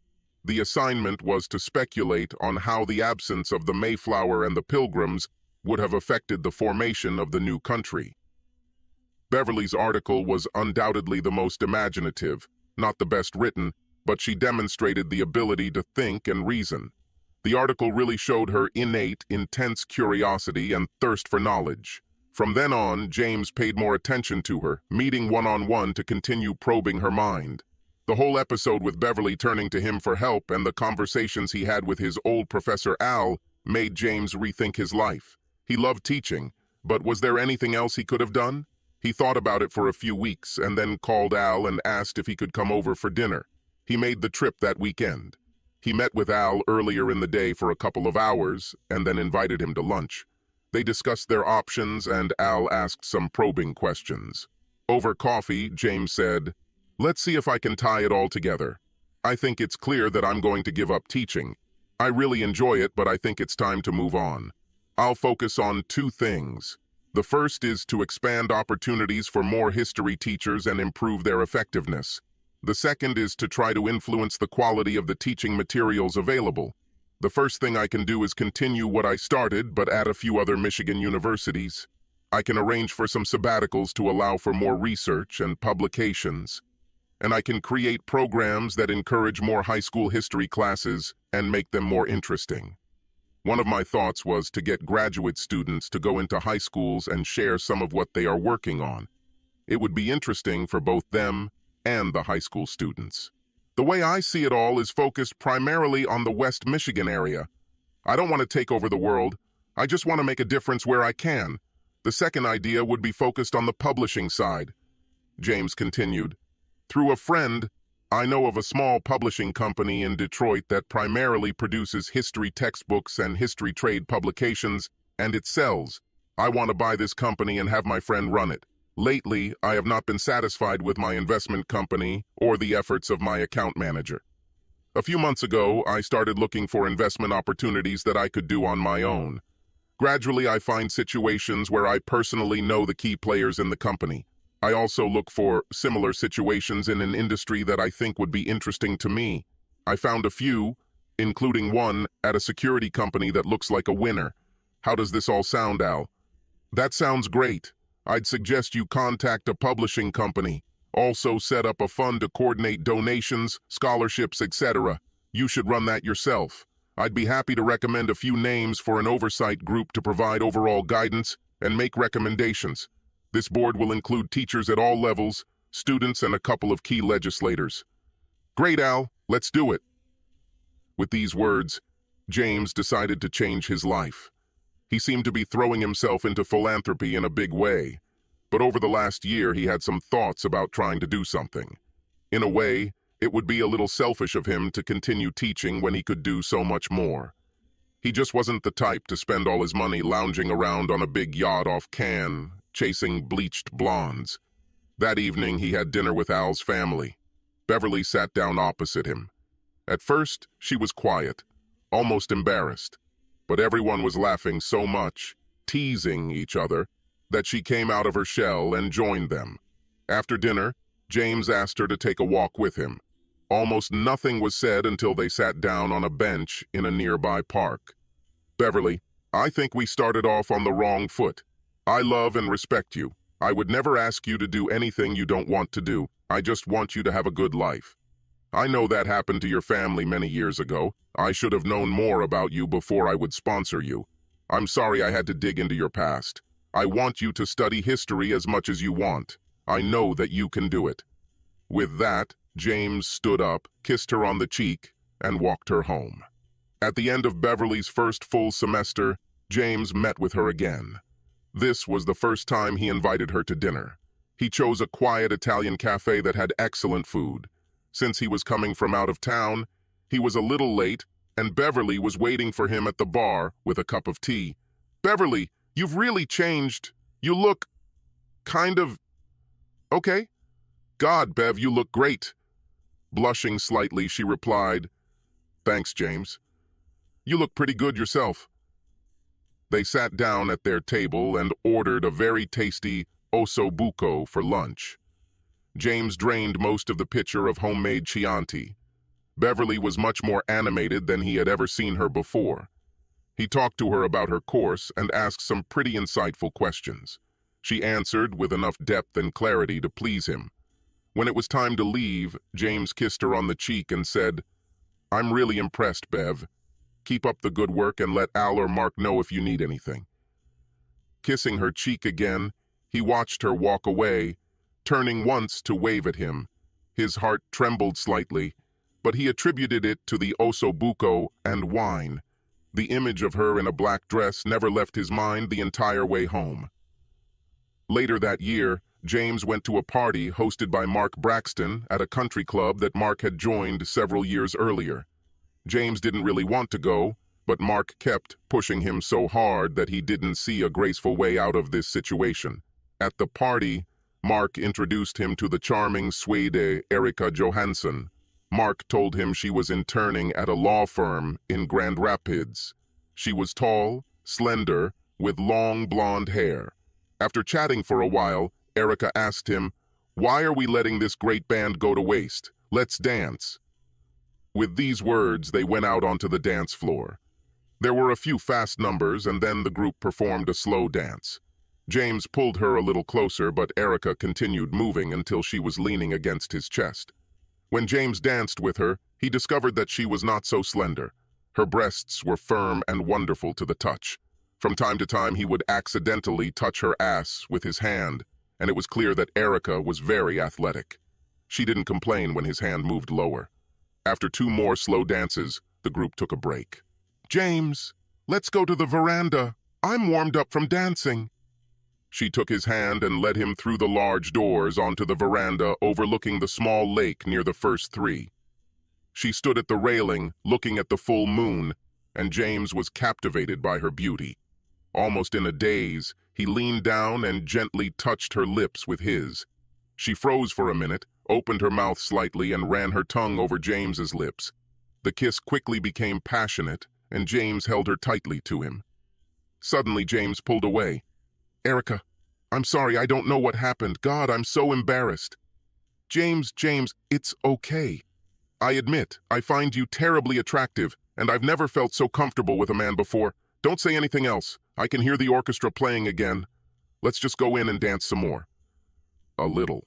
The assignment was to speculate on how the absence of the Mayflower and the Pilgrims would have affected the formation of the new country. Beverly's article was undoubtedly the most imaginative, not the best written, but she demonstrated the ability to think and reason. The article really showed her innate, intense curiosity and thirst for knowledge. From then on, James paid more attention to her, meeting one-on-one to continue probing her mind. The whole episode with Beverly turning to him for help and the conversations he had with his old professor Al made James rethink his life. He loved teaching, but was there anything else he could have done? He thought about it for a few weeks and then called Al and asked if he could come over for dinner. He made the trip that weekend. He met with Al earlier in the day for a couple of hours and then invited him to lunch. They discussed their options and Al asked some probing questions. Over coffee, James said, "Let's see if I can tie it all together. I think it's clear that I'm going to give up teaching. I really enjoy it, but I think it's time to move on. I'll focus on two things. The first is to expand opportunities for more history teachers and improve their effectiveness. The second is to try to influence the quality of the teaching materials available. The first thing I can do is continue what I started, but add a few other Michigan universities. I can arrange for some sabbaticals to allow for more research and publications. And I can create programs that encourage more high school history classes and make them more interesting." One of my thoughts was to get graduate students to go into high schools and share some of what they are working on. It would be interesting for both them and the high school students. The way I see it all is focused primarily on the West Michigan area. I don't want to take over the world. I just want to make a difference where I can. The second idea would be focused on the publishing side. James continued, "Through a friend, I know of a small publishing company in Detroit that primarily produces history textbooks and history trade publications, and it sells. I want to buy this company and have my friend run it. Lately, I have not been satisfied with my investment company or the efforts of my account manager. A few months ago, I started looking for investment opportunities that I could do on my own. Gradually, I find situations where I personally know the key players in the company. I also look for similar situations in an industry that I think would be interesting to me. I found a few, including one at a security company that looks like a winner. How does this all sound, Al?" "That sounds great. I'd suggest you contact a publishing company. Also set up a fund to coordinate donations, scholarships, et cetera. You should run that yourself. I'd be happy to recommend a few names for an oversight group to provide overall guidance and make recommendations. This board will include teachers at all levels, students, and a couple of key legislators." "Great, Al, let's do it." With these words, James decided to change his life. He seemed to be throwing himself into philanthropy in a big way, but over the last year he had some thoughts about trying to do something. In a way, it would be a little selfish of him to continue teaching when he could do so much more. He just wasn't the type to spend all his money lounging around on a big yacht off Cannes, chasing bleached blondes. That evening he had dinner with Al's family. Beverly sat down opposite him. At first, she was quiet, almost embarrassed, but everyone was laughing so much, teasing each other, that she came out of her shell and joined them. After dinner, James asked her to take a walk with him. Almost nothing was said until they sat down on a bench in a nearby park. "Beverly, I think we started off on the wrong foot. I love and respect you. I would never ask you to do anything you don't want to do. I just want you to have a good life. I know that happened to your family many years ago. I should have known more about you before I would sponsor you. I'm sorry I had to dig into your past. I want you to study history as much as you want. I know that you can do it." With that, James stood up, kissed her on the cheek, and walked her home. At the end of Beverly's first full semester, James met with her again. This was the first time he invited her to dinner. He chose a quiet Italian cafe that had excellent food. Since he was coming from out of town, he was a little late, and Beverly was waiting for him at the bar with a cup of tea. "Beverly, you've really changed. You look kind of... okay. God, Bev, you look great." Blushing slightly, she replied, "Thanks, James. You look pretty good yourself." They sat down at their table and ordered a very tasty ossobuco for lunch. James drained most of the pitcher of homemade Chianti. Beverly was much more animated than he had ever seen her before. He talked to her about her course and asked some pretty insightful questions. She answered with enough depth and clarity to please him. When it was time to leave, James kissed her on the cheek and said, "I'm really impressed, Bev. Keep up the good work and let Al or Mark know if you need anything." Kissing her cheek again, he watched her walk away, turning once to wave at him. His heart trembled slightly, but he attributed it to the ossobuco and wine. The image of her in a black dress never left his mind the entire way home. Later that year, James went to a party hosted by Mark Braxton at a country club that Mark had joined several years earlier. James didn't really want to go, but Mark kept pushing him so hard that he didn't see a graceful way out of this situation. At the party, Mark introduced him to the charming Swede Erika Johansson. Mark told him she was interning at a law firm in Grand Rapids. She was tall, slender, with long blonde hair. After chatting for a while, Erika asked him, "Why are we letting this great band go to waste? Let's dance." With these words, they went out onto the dance floor. There were a few fast numbers, and then the group performed a slow dance. James pulled her a little closer, but Erika continued moving until she was leaning against his chest. When James danced with her, he discovered that she was not so slender. Her breasts were firm and wonderful to the touch. From time to time, he would accidentally touch her ass with his hand, and it was clear that Erika was very athletic. She didn't complain when his hand moved lower. After two more slow dances, the group took a break. "James, let's go to the veranda. I'm warmed up from dancing." She took his hand and led him through the large doors onto the veranda overlooking the small lake near the first three. She stood at the railing, looking at the full moon, and James was captivated by her beauty. Almost in a daze, he leaned down and gently touched her lips with his. She froze for a minute, opened her mouth slightly, and ran her tongue over James's lips. The kiss quickly became passionate, and James held her tightly to him. Suddenly, James pulled away. "Erika, I'm sorry, I don't know what happened. God, I'm so embarrassed." "James, James, it's okay. I admit, I find you terribly attractive, and I've never felt so comfortable with a man before. Don't say anything else. I can hear the orchestra playing again. Let's just go in and dance some more." A little.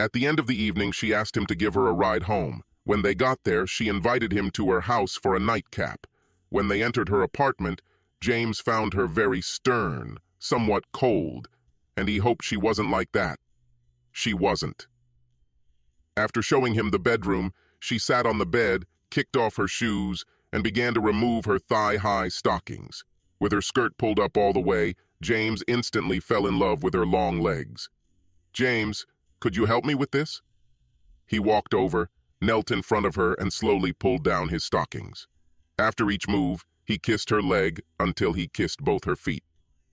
At the end of the evening, she asked him to give her a ride home. When they got there, she invited him to her house for a nightcap. When they entered her apartment, James found her very stern, somewhat cold, and he hoped she wasn't like that. She wasn't. After showing him the bedroom, she sat on the bed, kicked off her shoes, and began to remove her thigh-high stockings. With her skirt pulled up all the way, James instantly fell in love with her long legs. "James, could you help me with this?" He walked over, knelt in front of her, and slowly pulled down his stockings. After each move, he kissed her leg until he kissed both her feet.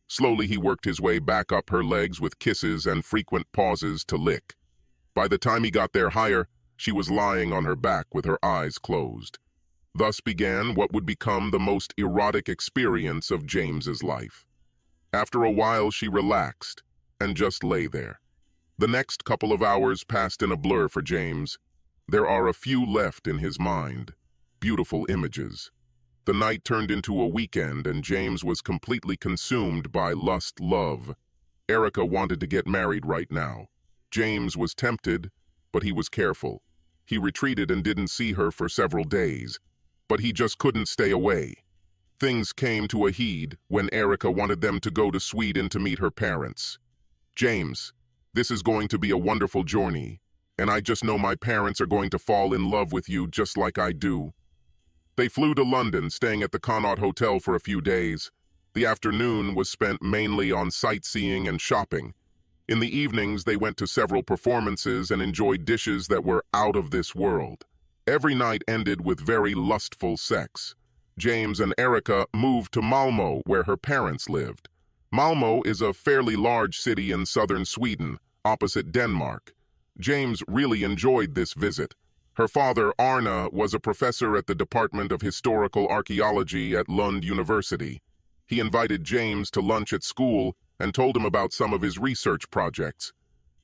Slowly he worked his way back up her legs with kisses and frequent pauses to lick. By the time he got there higher, she was lying on her back with her eyes closed. Thus began what would become the most erotic experience of James's life. After a while, she relaxed and just lay there. The next couple of hours passed in a blur for James. There are a few left in his mind. Beautiful images. The night turned into a weekend, and James was completely consumed by lust love. Erika wanted to get married right now. James was tempted, but he was careful. He retreated and didn't see her for several days, but he just couldn't stay away. Things came to a head when Erika wanted them to go to Sweden to meet her parents. "James, this is going to be a wonderful journey, and I just know my parents are going to fall in love with you just like I do." They flew to London, staying at the Connaught Hotel for a few days. The afternoon was spent mainly on sightseeing and shopping. In the evenings, they went to several performances and enjoyed dishes that were out of this world. Every night ended with very lustful sex. James and Erika moved to Malmö, where her parents lived. Malmö is a fairly large city in southern Sweden, opposite Denmark. James really enjoyed this visit. Her father, Arna, was a professor at the Department of Historical Archaeology at Lund University. He invited James to lunch at school and told him about some of his research projects.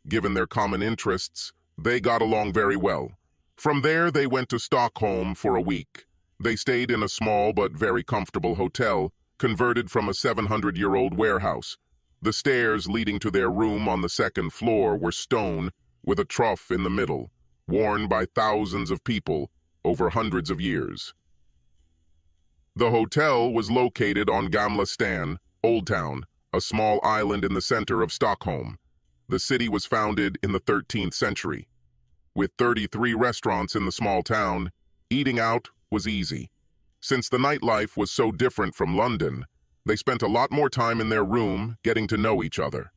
Given their common interests, they got along very well. From there, they went to Stockholm for a week. They stayed in a small but very comfortable hotel, converted from a seven hundred year old warehouse. The stairs leading to their room on the second floor were stone, with a trough in the middle, worn by thousands of people over hundreds of years. The hotel was located on Gamla Stan, Old Town, a small island in the center of Stockholm. The city was founded in the thirteenth century. With thirty-three restaurants in the small town, eating out was easy. Since the nightlife was so different from London, they spent a lot more time in their room getting to know each other.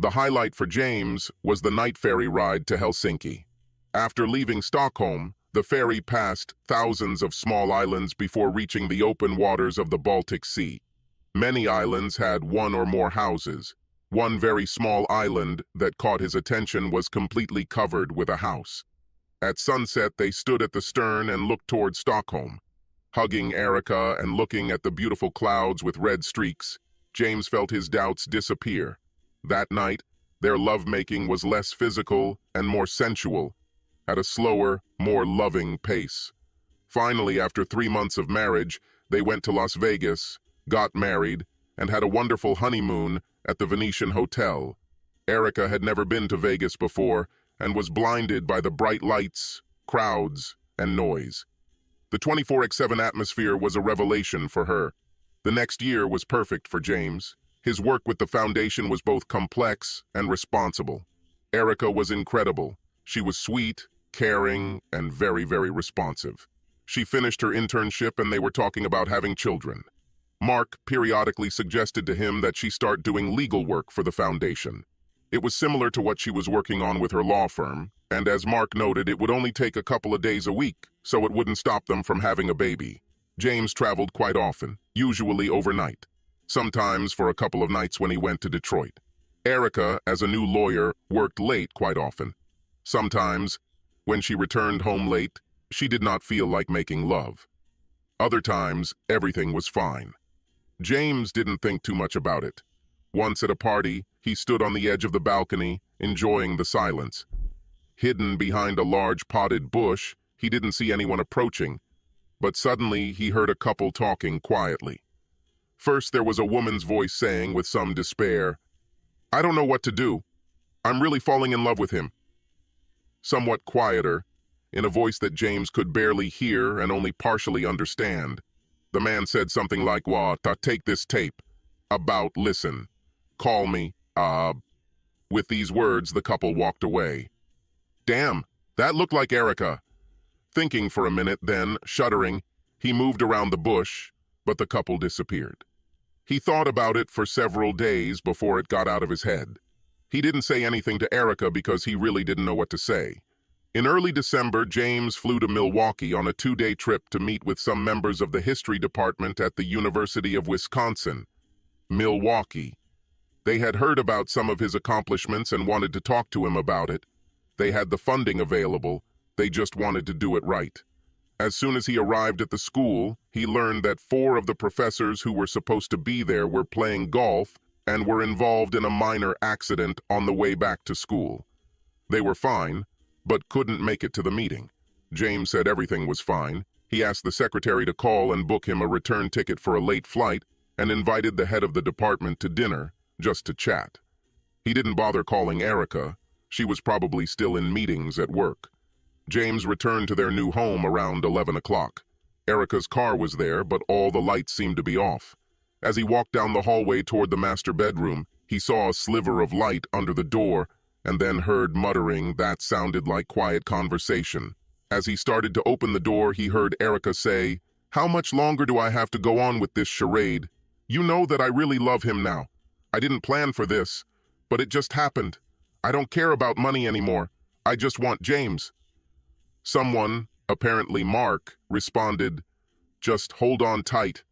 The highlight for James was the night ferry ride to Helsinki. After leaving Stockholm, the ferry passed thousands of small islands before reaching the open waters of the Baltic Sea. Many islands had one or more houses. One very small island that caught his attention was completely covered with a house. At sunset, they stood at the stern and looked toward Stockholm. Hugging Erika and looking at the beautiful clouds with red streaks, James felt his doubts disappear. That night, their lovemaking was less physical and more sensual, at a slower, more loving pace. Finally, after three months of marriage, they went to Las Vegas, got married, and had a wonderful honeymoon at the Venetian Hotel. Erika had never been to Vegas before and was blinded by the bright lights, crowds, and noise. The twenty-four by seven atmosphere was a revelation for her. The next year was perfect for James. His work with the foundation was both complex and responsible. Erika was incredible. She was sweet, caring, and very, very responsive. She finished her internship and they were talking about having children. Mark periodically suggested to him that she start doing legal work for the foundation. It was similar to what she was working on with her law firm, and as Mark noted, it would only take a couple of days a week, so it wouldn't stop them from having a baby. James traveled quite often, usually overnight, sometimes for a couple of nights when he went to Detroit. Erika, as a new lawyer, worked late quite often. Sometimes, when she returned home late, she did not feel like making love. Other times, everything was fine. James didn't think too much about it. Once at a party, he stood on the edge of the balcony, enjoying the silence. Hidden behind a large potted bush, he didn't see anyone approaching, but suddenly he heard a couple talking quietly. First, there was a woman's voice saying with some despair, "I don't know what to do. I'm really falling in love with him." Somewhat quieter, in a voice that James could barely hear and only partially understand, the man said something like, "Wah, ta, take this tape. About, listen. Call me, uh... With these words, the couple walked away. Damn, that looked like Erika. Thinking for a minute, then, shuddering, he moved around the bush, but the couple disappeared. He thought about it for several days before it got out of his head. He didn't say anything to Erika because he really didn't know what to say. In early December, James flew to Milwaukee on a two-day trip to meet with some members of the history department at the University of Wisconsin, Milwaukee. They had heard about some of his accomplishments and wanted to talk to him about it. They had the funding available, they just wanted to do it right. As soon as he arrived at the school, he learned that four of the professors who were supposed to be there were playing golf and were involved in a minor accident on the way back to school. They were fine, but couldn't make it to the meeting. James said everything was fine. He asked the secretary to call and book him a return ticket for a late flight and invited the head of the department to dinner, just to chat. He didn't bother calling Erika. She was probably still in meetings at work. James returned to their new home around eleven o'clock. Erika's car was there, but all the lights seemed to be off. As he walked down the hallway toward the master bedroom, he saw a sliver of light under the door and then heard muttering that sounded like quiet conversation. As he started to open the door, he heard Erika say, "How much longer do I have to go on with this charade? You know that I really love him now. I didn't plan for this, but it just happened. I don't care about money anymore. I just want James." Someone, apparently Mark, responded, "Just hold on tight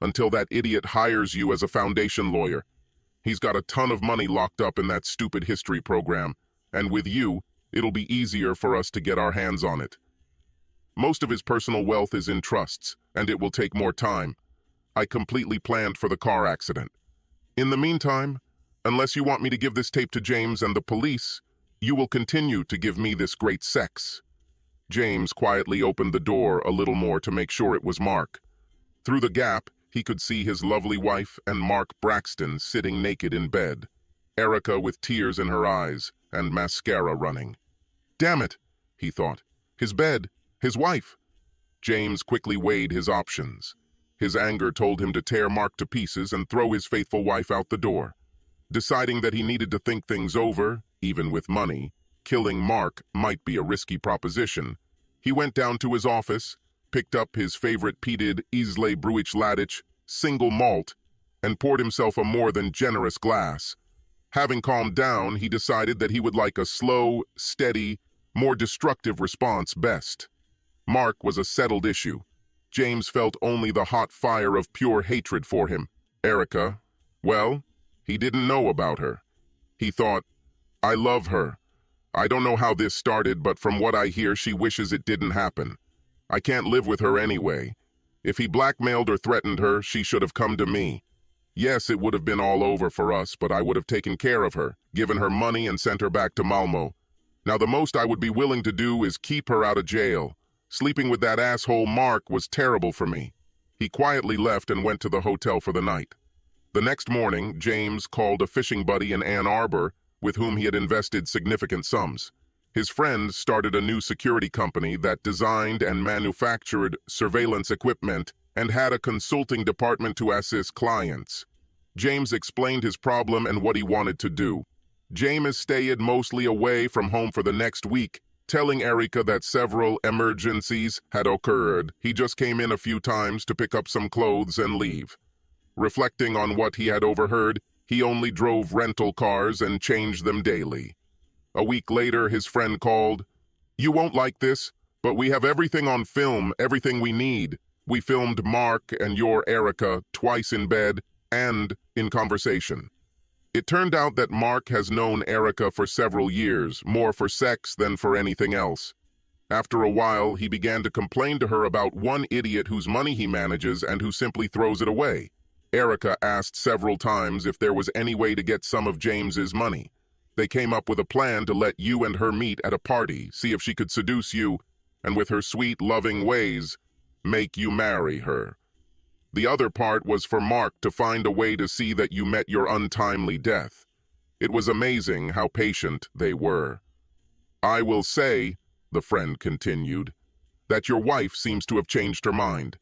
until that idiot hires you as a foundation lawyer. He's got a ton of money locked up in that stupid history program, and with you, it'll be easier for us to get our hands on it. Most of his personal wealth is in trusts, and it will take more time. I completely planned for the car accident. In the meantime, unless you want me to give this tape to James and the police, you will continue to give me this great sex." James quietly opened the door a little more to make sure it was Mark. Through the gap, he could see his lovely wife and Mark Braxton sitting naked in bed, Erika with tears in her eyes and mascara running. "Damn it," he thought. His bed, his wife. James quickly weighed his options. His anger told him to tear Mark to pieces and throw his faithful wife out the door. Deciding that he needed to think things over, even with money, killing Mark might be a risky proposition, he went down to his office, picked up his favorite peated Isle Brewich Laddich single malt, and poured himself a more than generous glass. Having calmed down, he decided that he would like a slow, steady, more destructive response best. Mark was a settled issue. James felt only the hot fire of pure hatred for him. Erika, well, he didn't know about her. He thought, I love her. I don't know how this started, but from what I hear, she wishes it didn't happen. I can't live with her anyway. If he blackmailed or threatened her, she should have come to me. Yes, it would have been all over for us, but I would have taken care of her, given her money and sent her back to Malmö. Now, the most I would be willing to do is keep her out of jail. Sleeping with that asshole Mark was terrible for me. He quietly left and went to the hotel for the night. The next morning, James called a fishing buddy in Ann Arbor with whom he had invested significant sums. His friend started a new security company that designed and manufactured surveillance equipment and had a consulting department to assist clients. James explained his problem and what he wanted to do. James stayed mostly away from home for the next week, telling Erika that several emergencies had occurred. He just came in a few times to pick up some clothes and leave. Reflecting on what he had overheard, he only drove rental cars and changed them daily. A week later, his friend called. You won't like this, but we have everything on film, everything we need. We filmed Mark and your Erika twice in bed and in conversation. It turned out that Mark has known Erika for several years, more for sex than for anything else. After a while, he began to complain to her about one idiot whose money he manages and who simply throws it away. Erika asked several times if there was any way to get some of James's money. They came up with a plan to let you and her meet at a party, see if she could seduce you, and with her sweet, loving ways, make you marry her. The other part was for Mark to find a way to see that you met your untimely death. It was amazing how patient they were. I will say, the friend continued, that your wife seems to have changed her mind.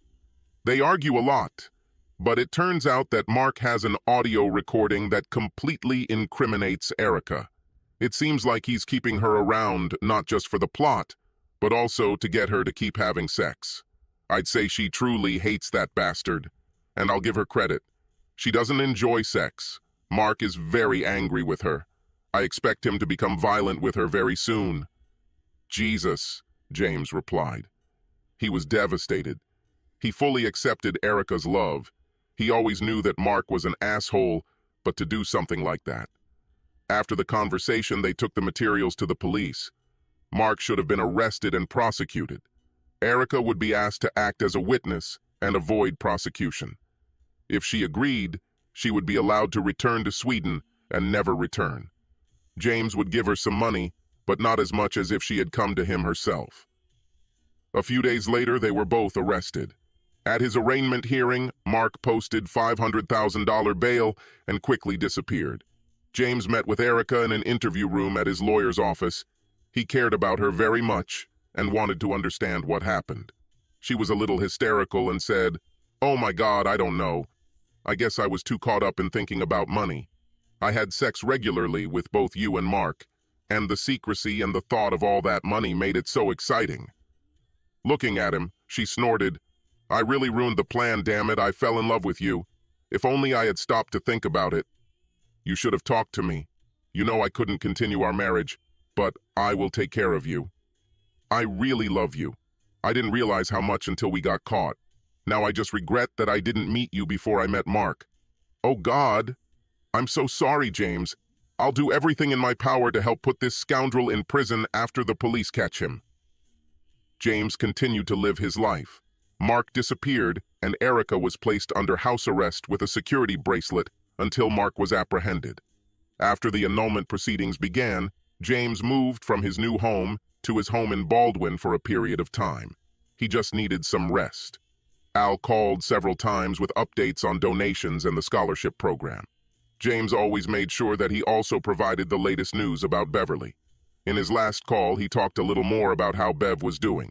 They argue a lot, but it turns out that Mark has an audio recording that completely incriminates Erika. It seems like he's keeping her around not just for the plot, but also to get her to keep having sex. I'd say she truly hates that bastard, and I'll give her credit. She doesn't enjoy sex. Mark is very angry with her. I expect him to become violent with her very soon. Jesus, James replied. He was devastated. He fully accepted Erika's love. He always knew that Mark was an asshole, but to do something like that. After the conversation, they took the materials to the police. Mark should have been arrested and prosecuted. Erika would be asked to act as a witness and avoid prosecution. If she agreed, she would be allowed to return to Sweden and never return. James would give her some money, but not as much as if she had come to him herself. A few days later, they were both arrested. At his arraignment hearing, Mark posted five hundred thousand dollars bail and quickly disappeared. James met with Erika in an interview room at his lawyer's office. He cared about her very much and wanted to understand what happened. She was a little hysterical and said, "Oh my God, I don't know. I guess I was too caught up in thinking about money. I had sex regularly with both you and Mark, and the secrecy and the thought of all that money made it so exciting." Looking at him, she snorted, "I really ruined the plan, damn it. I fell in love with you. If only I had stopped to think about it. You should have talked to me. You know I couldn't continue our marriage, but I will take care of you. I really love you. I didn't realize how much until we got caught. Now I just regret that I didn't meet you before I met Mark. Oh God, I'm so sorry, James. I'll do everything in my power to help put this scoundrel in prison after the police catch him. James continued to live his life. Mark disappeared, and Erika was placed under house arrest with a security bracelet until Mark was apprehended. After the annulment proceedings began, James moved from his new home to his home in Baldwin for a period of time. He just needed some rest. Al called several times with updates on donations and the scholarship program. James always made sure that he also provided the latest news about Beverly. In his last call, he talked a little more about how Bev was doing.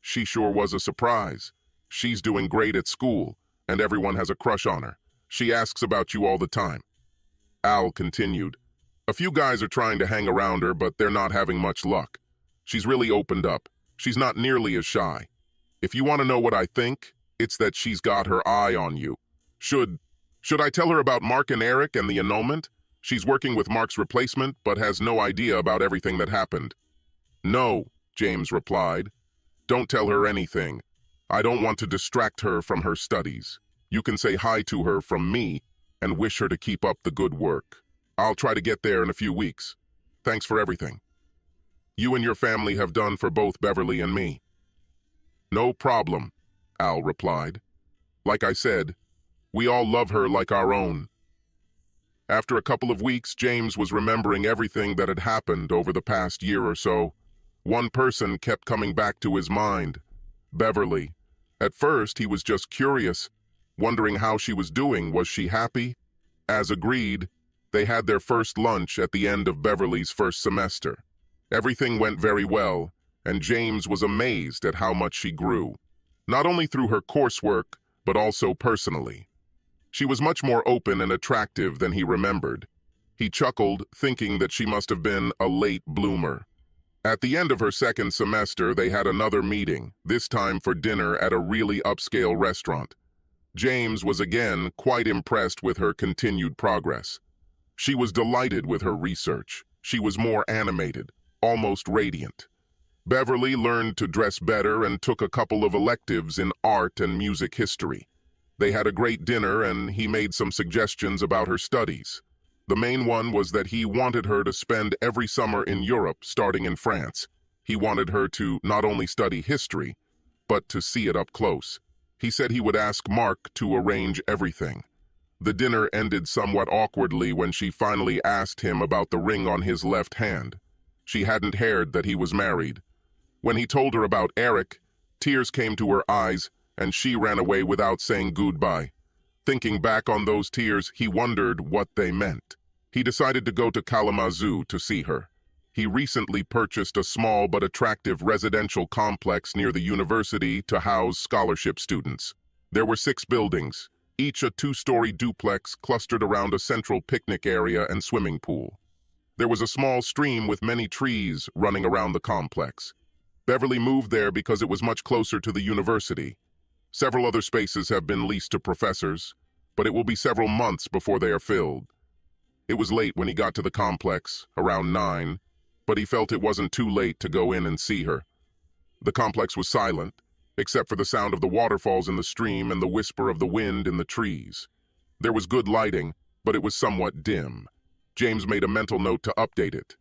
She sure was a surprise. She's doing great at school, and everyone has a crush on her. She asks about you all the time. Al continued, "A few guys are trying to hang around her, but they're not having much luck. She's really opened up. She's not nearly as shy. If you want to know what I think, it's that she's got her eye on you. Should... Should I tell her about Mark and Eric and the annulment? She's working with Mark's replacement, but has no idea about everything that happened." "No," James replied. "Don't tell her anything. I don't want to distract her from her studies. You can say hi to her from me and wish her to keep up the good work. I'll try to get there in a few weeks. Thanks for everything. You and your family have done for both Beverly and me." "No problem," Al replied. "Like I said, we all love her like our own." After a couple of weeks, James was remembering everything that had happened over the past year or so. One person kept coming back to his mind: Beverly. At first, he was just curious, wondering how she was doing. Was she happy? As agreed, they had their first lunch at the end of Beverly's first semester. Everything went very well, and James was amazed at how much she grew, not only through her coursework, but also personally. She was much more open and attractive than he remembered. He chuckled, thinking that she must have been a late bloomer. At the end of her second semester, they had another meeting, this time for dinner at a really upscale restaurant. James was again quite impressed with her continued progress. She was delighted with her research. She was more animated, almost radiant. Beverly learned to dress better and took a couple of electives in art and music history. They had a great dinner, and he made some suggestions about her studies. The main one was that he wanted her to spend every summer in Europe, starting in France. He wanted her to not only study history, but to see it up close. He said he would ask Mark to arrange everything. The dinner ended somewhat awkwardly when she finally asked him about the ring on his left hand. She hadn't heard that he was married. When he told her about Eric, tears came to her eyes, and she ran away without saying goodbye. Thinking back on those tears, he wondered what they meant. He decided to go to Kalamazoo to see her. He recently purchased a small but attractive residential complex near the university to house scholarship students. There were six buildings, each a two-story duplex clustered around a central picnic area and swimming pool. There was a small stream with many trees running around the complex. Beverly moved there because it was much closer to the university. Several other spaces have been leased to professors, but it will be several months before they are filled. It was late when he got to the complex, around nine, but he felt it wasn't too late to go in and see her. The complex was silent, except for the sound of the waterfalls in the stream and the whisper of the wind in the trees. There was good lighting, but it was somewhat dim. James made a mental note to update it.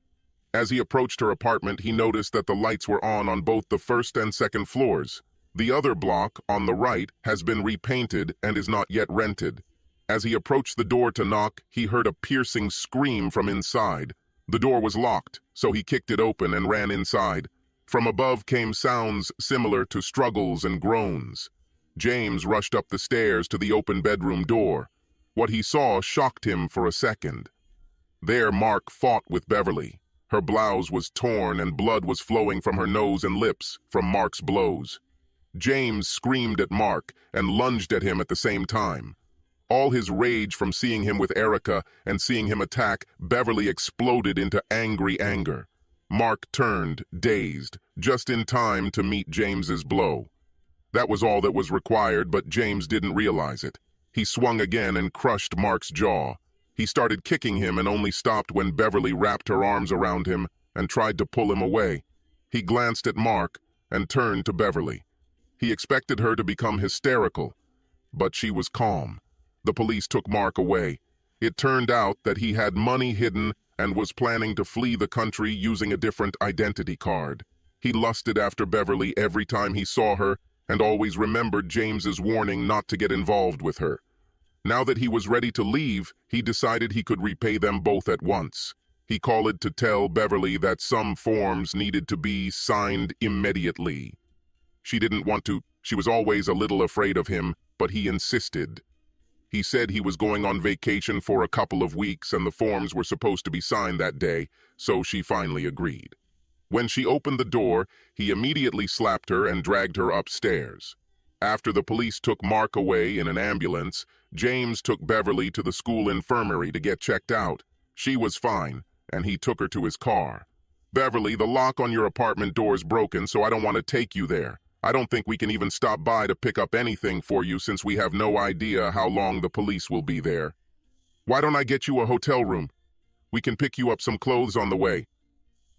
As he approached her apartment, he noticed that the lights were on on both the first and second floors. The other block, on the right, has been repainted and is not yet rented. As he approached the door to knock, he heard a piercing scream from inside. The door was locked, so he kicked it open and ran inside. From above came sounds similar to struggles and groans. James rushed up the stairs to the open bedroom door. What he saw shocked him for a second. There, Mark fought with Beverly. Her blouse was torn and blood was flowing from her nose and lips from Mark's blows. James screamed at Mark and lunged at him at the same time. All his rage from seeing him with Erika and seeing him attack, Beverly exploded into angry anger. Mark turned, dazed, just in time to meet James's blow. That was all that was required, but James didn't realize it. He swung again and crushed Mark's jaw. He started kicking him and only stopped when Beverly wrapped her arms around him and tried to pull him away. He glanced at Mark and turned to Beverly. He expected her to become hysterical, but she was calm. The police took Mark away. It turned out that he had money hidden and was planning to flee the country using a different identity card. He lusted after Beverly every time he saw her and always remembered James's warning not to get involved with her. Now that he was ready to leave, he decided he could repay them both at once. He called to tell Beverly that some forms needed to be signed immediately. She didn't want to. She was always a little afraid of him, but he insisted. He said he was going on vacation for a couple of weeks and the forms were supposed to be signed that day, so she finally agreed. When she opened the door, he immediately slapped her and dragged her upstairs. After the police took Mark away in an ambulance, James took Beverly to the school infirmary to get checked out. She was fine, and he took her to his car. "Beverly, the lock on your apartment door is broken, so I don't want to take you there. I don't think we can even stop by to pick up anything for you since we have no idea how long the police will be there. Why don't I get you a hotel room? We can pick you up some clothes on the way."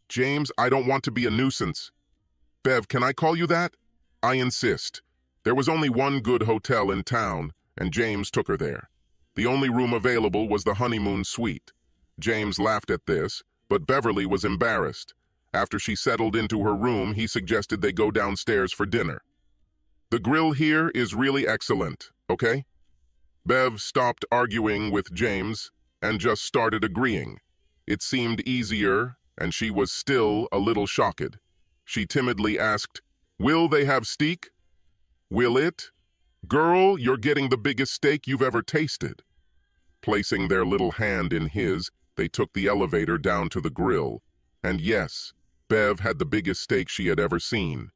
"James, I don't want to be a nuisance." "Bev, can I call you that?" "I insist." There was only one good hotel in town, and James took her there. The only room available was the honeymoon suite. James laughed at this, but Beverly was embarrassed. After she settled into her room, he suggested they go downstairs for dinner. "The grill here is really excellent, okay?" Bev stopped arguing with James and just started agreeing. It seemed easier, and she was still a little shocked. She timidly asked, "Will they have steak?" "Will it? Girl, you're getting the biggest steak you've ever tasted." Placing their little hand in his, they took the elevator down to the grill. And yes, Bev had the biggest steak she had ever seen.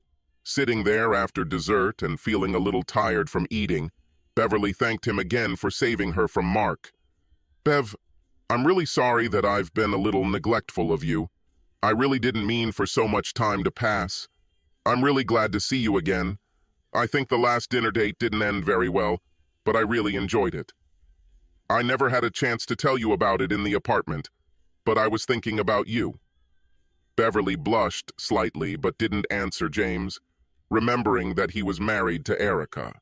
Sitting there after dessert and feeling a little tired from eating, Beverly thanked him again for saving her from Mark. "Bev, I'm really sorry that I've been a little neglectful of you. I really didn't mean for so much time to pass. I'm really glad to see you again. I think the last dinner date didn't end very well, but I really enjoyed it. I never had a chance to tell you about it in the apartment, but I was thinking about you." Beverly blushed slightly but didn't answer James, remembering that he was married to Erika.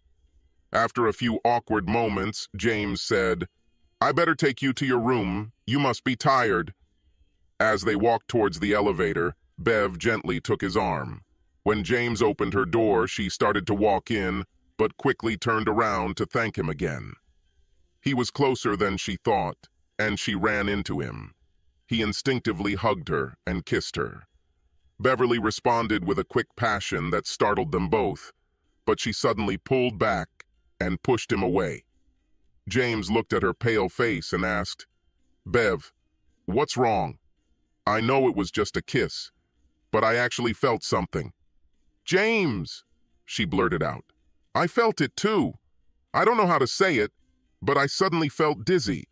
After a few awkward moments, James said, "I better take you to your room. You must be tired." As they walked towards the elevator, Bev gently took his arm. When James opened her door, she started to walk in, but quickly turned around to thank him again. He was closer than she thought, and she ran into him. He instinctively hugged her and kissed her. Beverly responded with a quick passion that startled them both, but she suddenly pulled back and pushed him away. James looked at her pale face and asked, "Bev, what's wrong? I know it was just a kiss, but I actually felt something." "James," she blurted out, "I felt it too. I don't know how to say it, but I suddenly felt dizzy.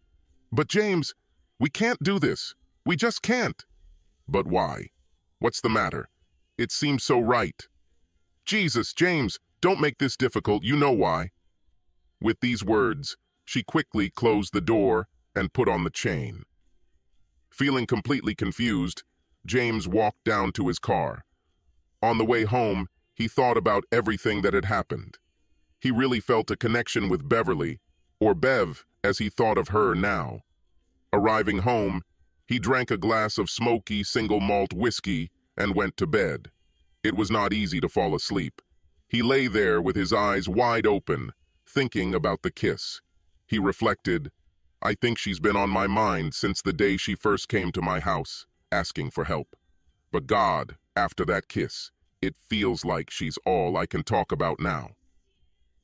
But James, we can't do this. We just can't." "But why? What's the matter? It seems so right." "Jesus, James, don't make this difficult. You know why." With these words, she quickly closed the door and put on the chain. Feeling completely confused, James walked down to his car. On the way home, he thought about everything that had happened. He really felt a connection with Beverly, or Bev, as he thought of her now. Arriving home, he drank a glass of smoky single malt whiskey and went to bed. It was not easy to fall asleep. He lay there with his eyes wide open, thinking about the kiss. He reflected, "I think she's been on my mind since the day she first came to my house, asking for help. But God, after that kiss, it feels like she's all I can talk about now.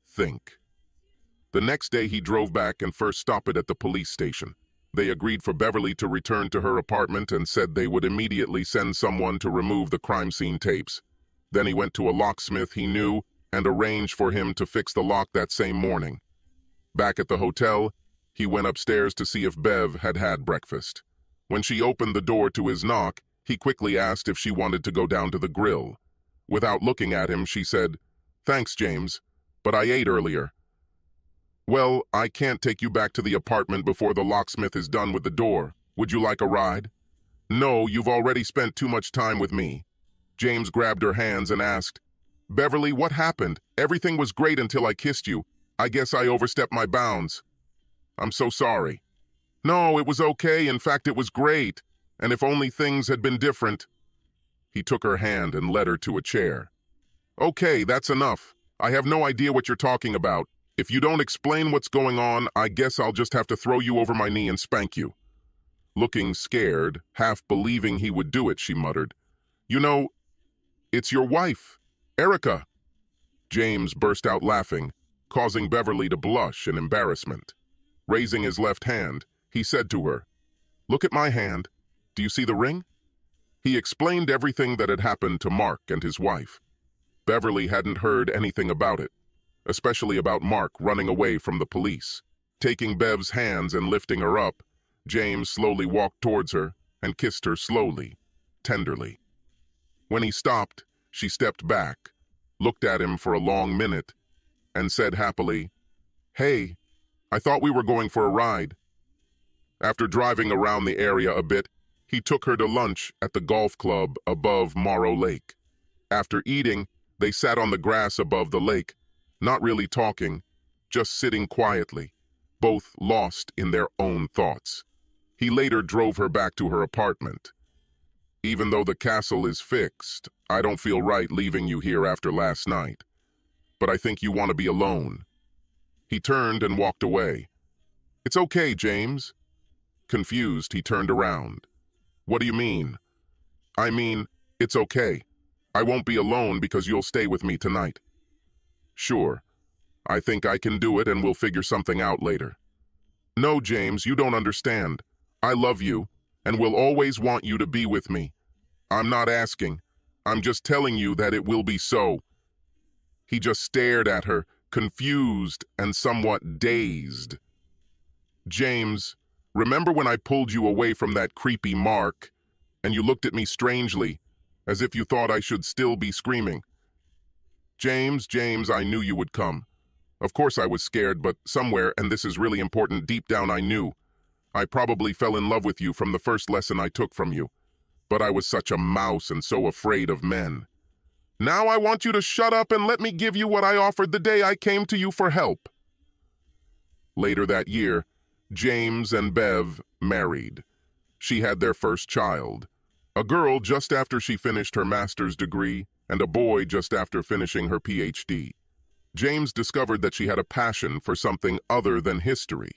Think." The next day he drove back and first stopped at the police station. They agreed for Beverly to return to her apartment and said they would immediately send someone to remove the crime scene tapes. Then he went to a locksmith he knew and arranged for him to fix the lock that same morning. Back at the hotel, he went upstairs to see if Bev had had breakfast. When she opened the door to his knock, he quickly asked if she wanted to go down to the grill. Without looking at him, she said, "Thanks, James, but I ate earlier." Well, I can't take you back to the apartment before the locksmith is done with the door. Would you like a ride? No, you've already spent too much time with me. James grabbed her hands and asked, Beverly, what happened? Everything was great until I kissed you. I guess I overstepped my bounds. I'm so sorry. No, it was okay. In fact, it was great. And if only things had been different. He took her hand and led her to a chair. Okay, that's enough. I have no idea what you're talking about. If you don't explain what's going on, I guess I'll just have to throw you over my knee and spank you. Looking scared, half believing he would do it, she muttered. You know, it's your wife, Erika. James burst out laughing, causing Beverly to blush in embarrassment. Raising his left hand, he said to her, Look at my hand. Do you see the ring? He explained everything that had happened to Mark and his wife. Beverly hadn't heard anything about it, especially about Mark running away from the police. Taking Bev's hands and lifting her up, James slowly walked towards her and kissed her slowly, tenderly. When he stopped, she stepped back, looked at him for a long minute, and said happily, Hey, I thought we were going for a ride. After driving around the area a bit, he took her to lunch at the golf club above Morrow Lake. After eating, they sat on the grass above the lake, not really talking, just sitting quietly, both lost in their own thoughts. He later drove her back to her apartment. Even though the castle is fixed, I don't feel right leaving you here after last night. But I think you want to be alone. He turned and walked away. It's okay, James. Confused, he turned around. What do you mean? I mean, it's okay. I won't be alone because you'll stay with me tonight. Sure. I think I can do it and we'll figure something out later. No, James, you don't understand. I love you and will always want you to be with me. I'm not asking. I'm just telling you that it will be so. He just stared at her, confused and somewhat dazed. James, remember when I pulled you away from that creepy Mark and you looked at me strangely? As if you thought I should still be screaming. James, James, I knew you would come. Of course I was scared, but somewhere, and this is really important, deep down I knew. I probably fell in love with you from the first lesson I took from you. But I was such a mouse and so afraid of men. Now I want you to shut up and let me give you what I offered the day I came to you for help. Later that year, James and Bev married. She had their first child. A girl just after she finished her master's degree, and a boy just after finishing her P H D. James discovered that she had a passion for something other than history.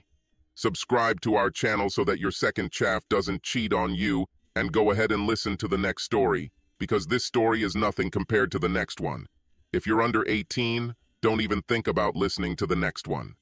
Subscribe to our channel so that your second chaff doesn't cheat on you, and go ahead and listen to the next story, because this story is nothing compared to the next one. If you're under eighteen, don't even think about listening to the next one.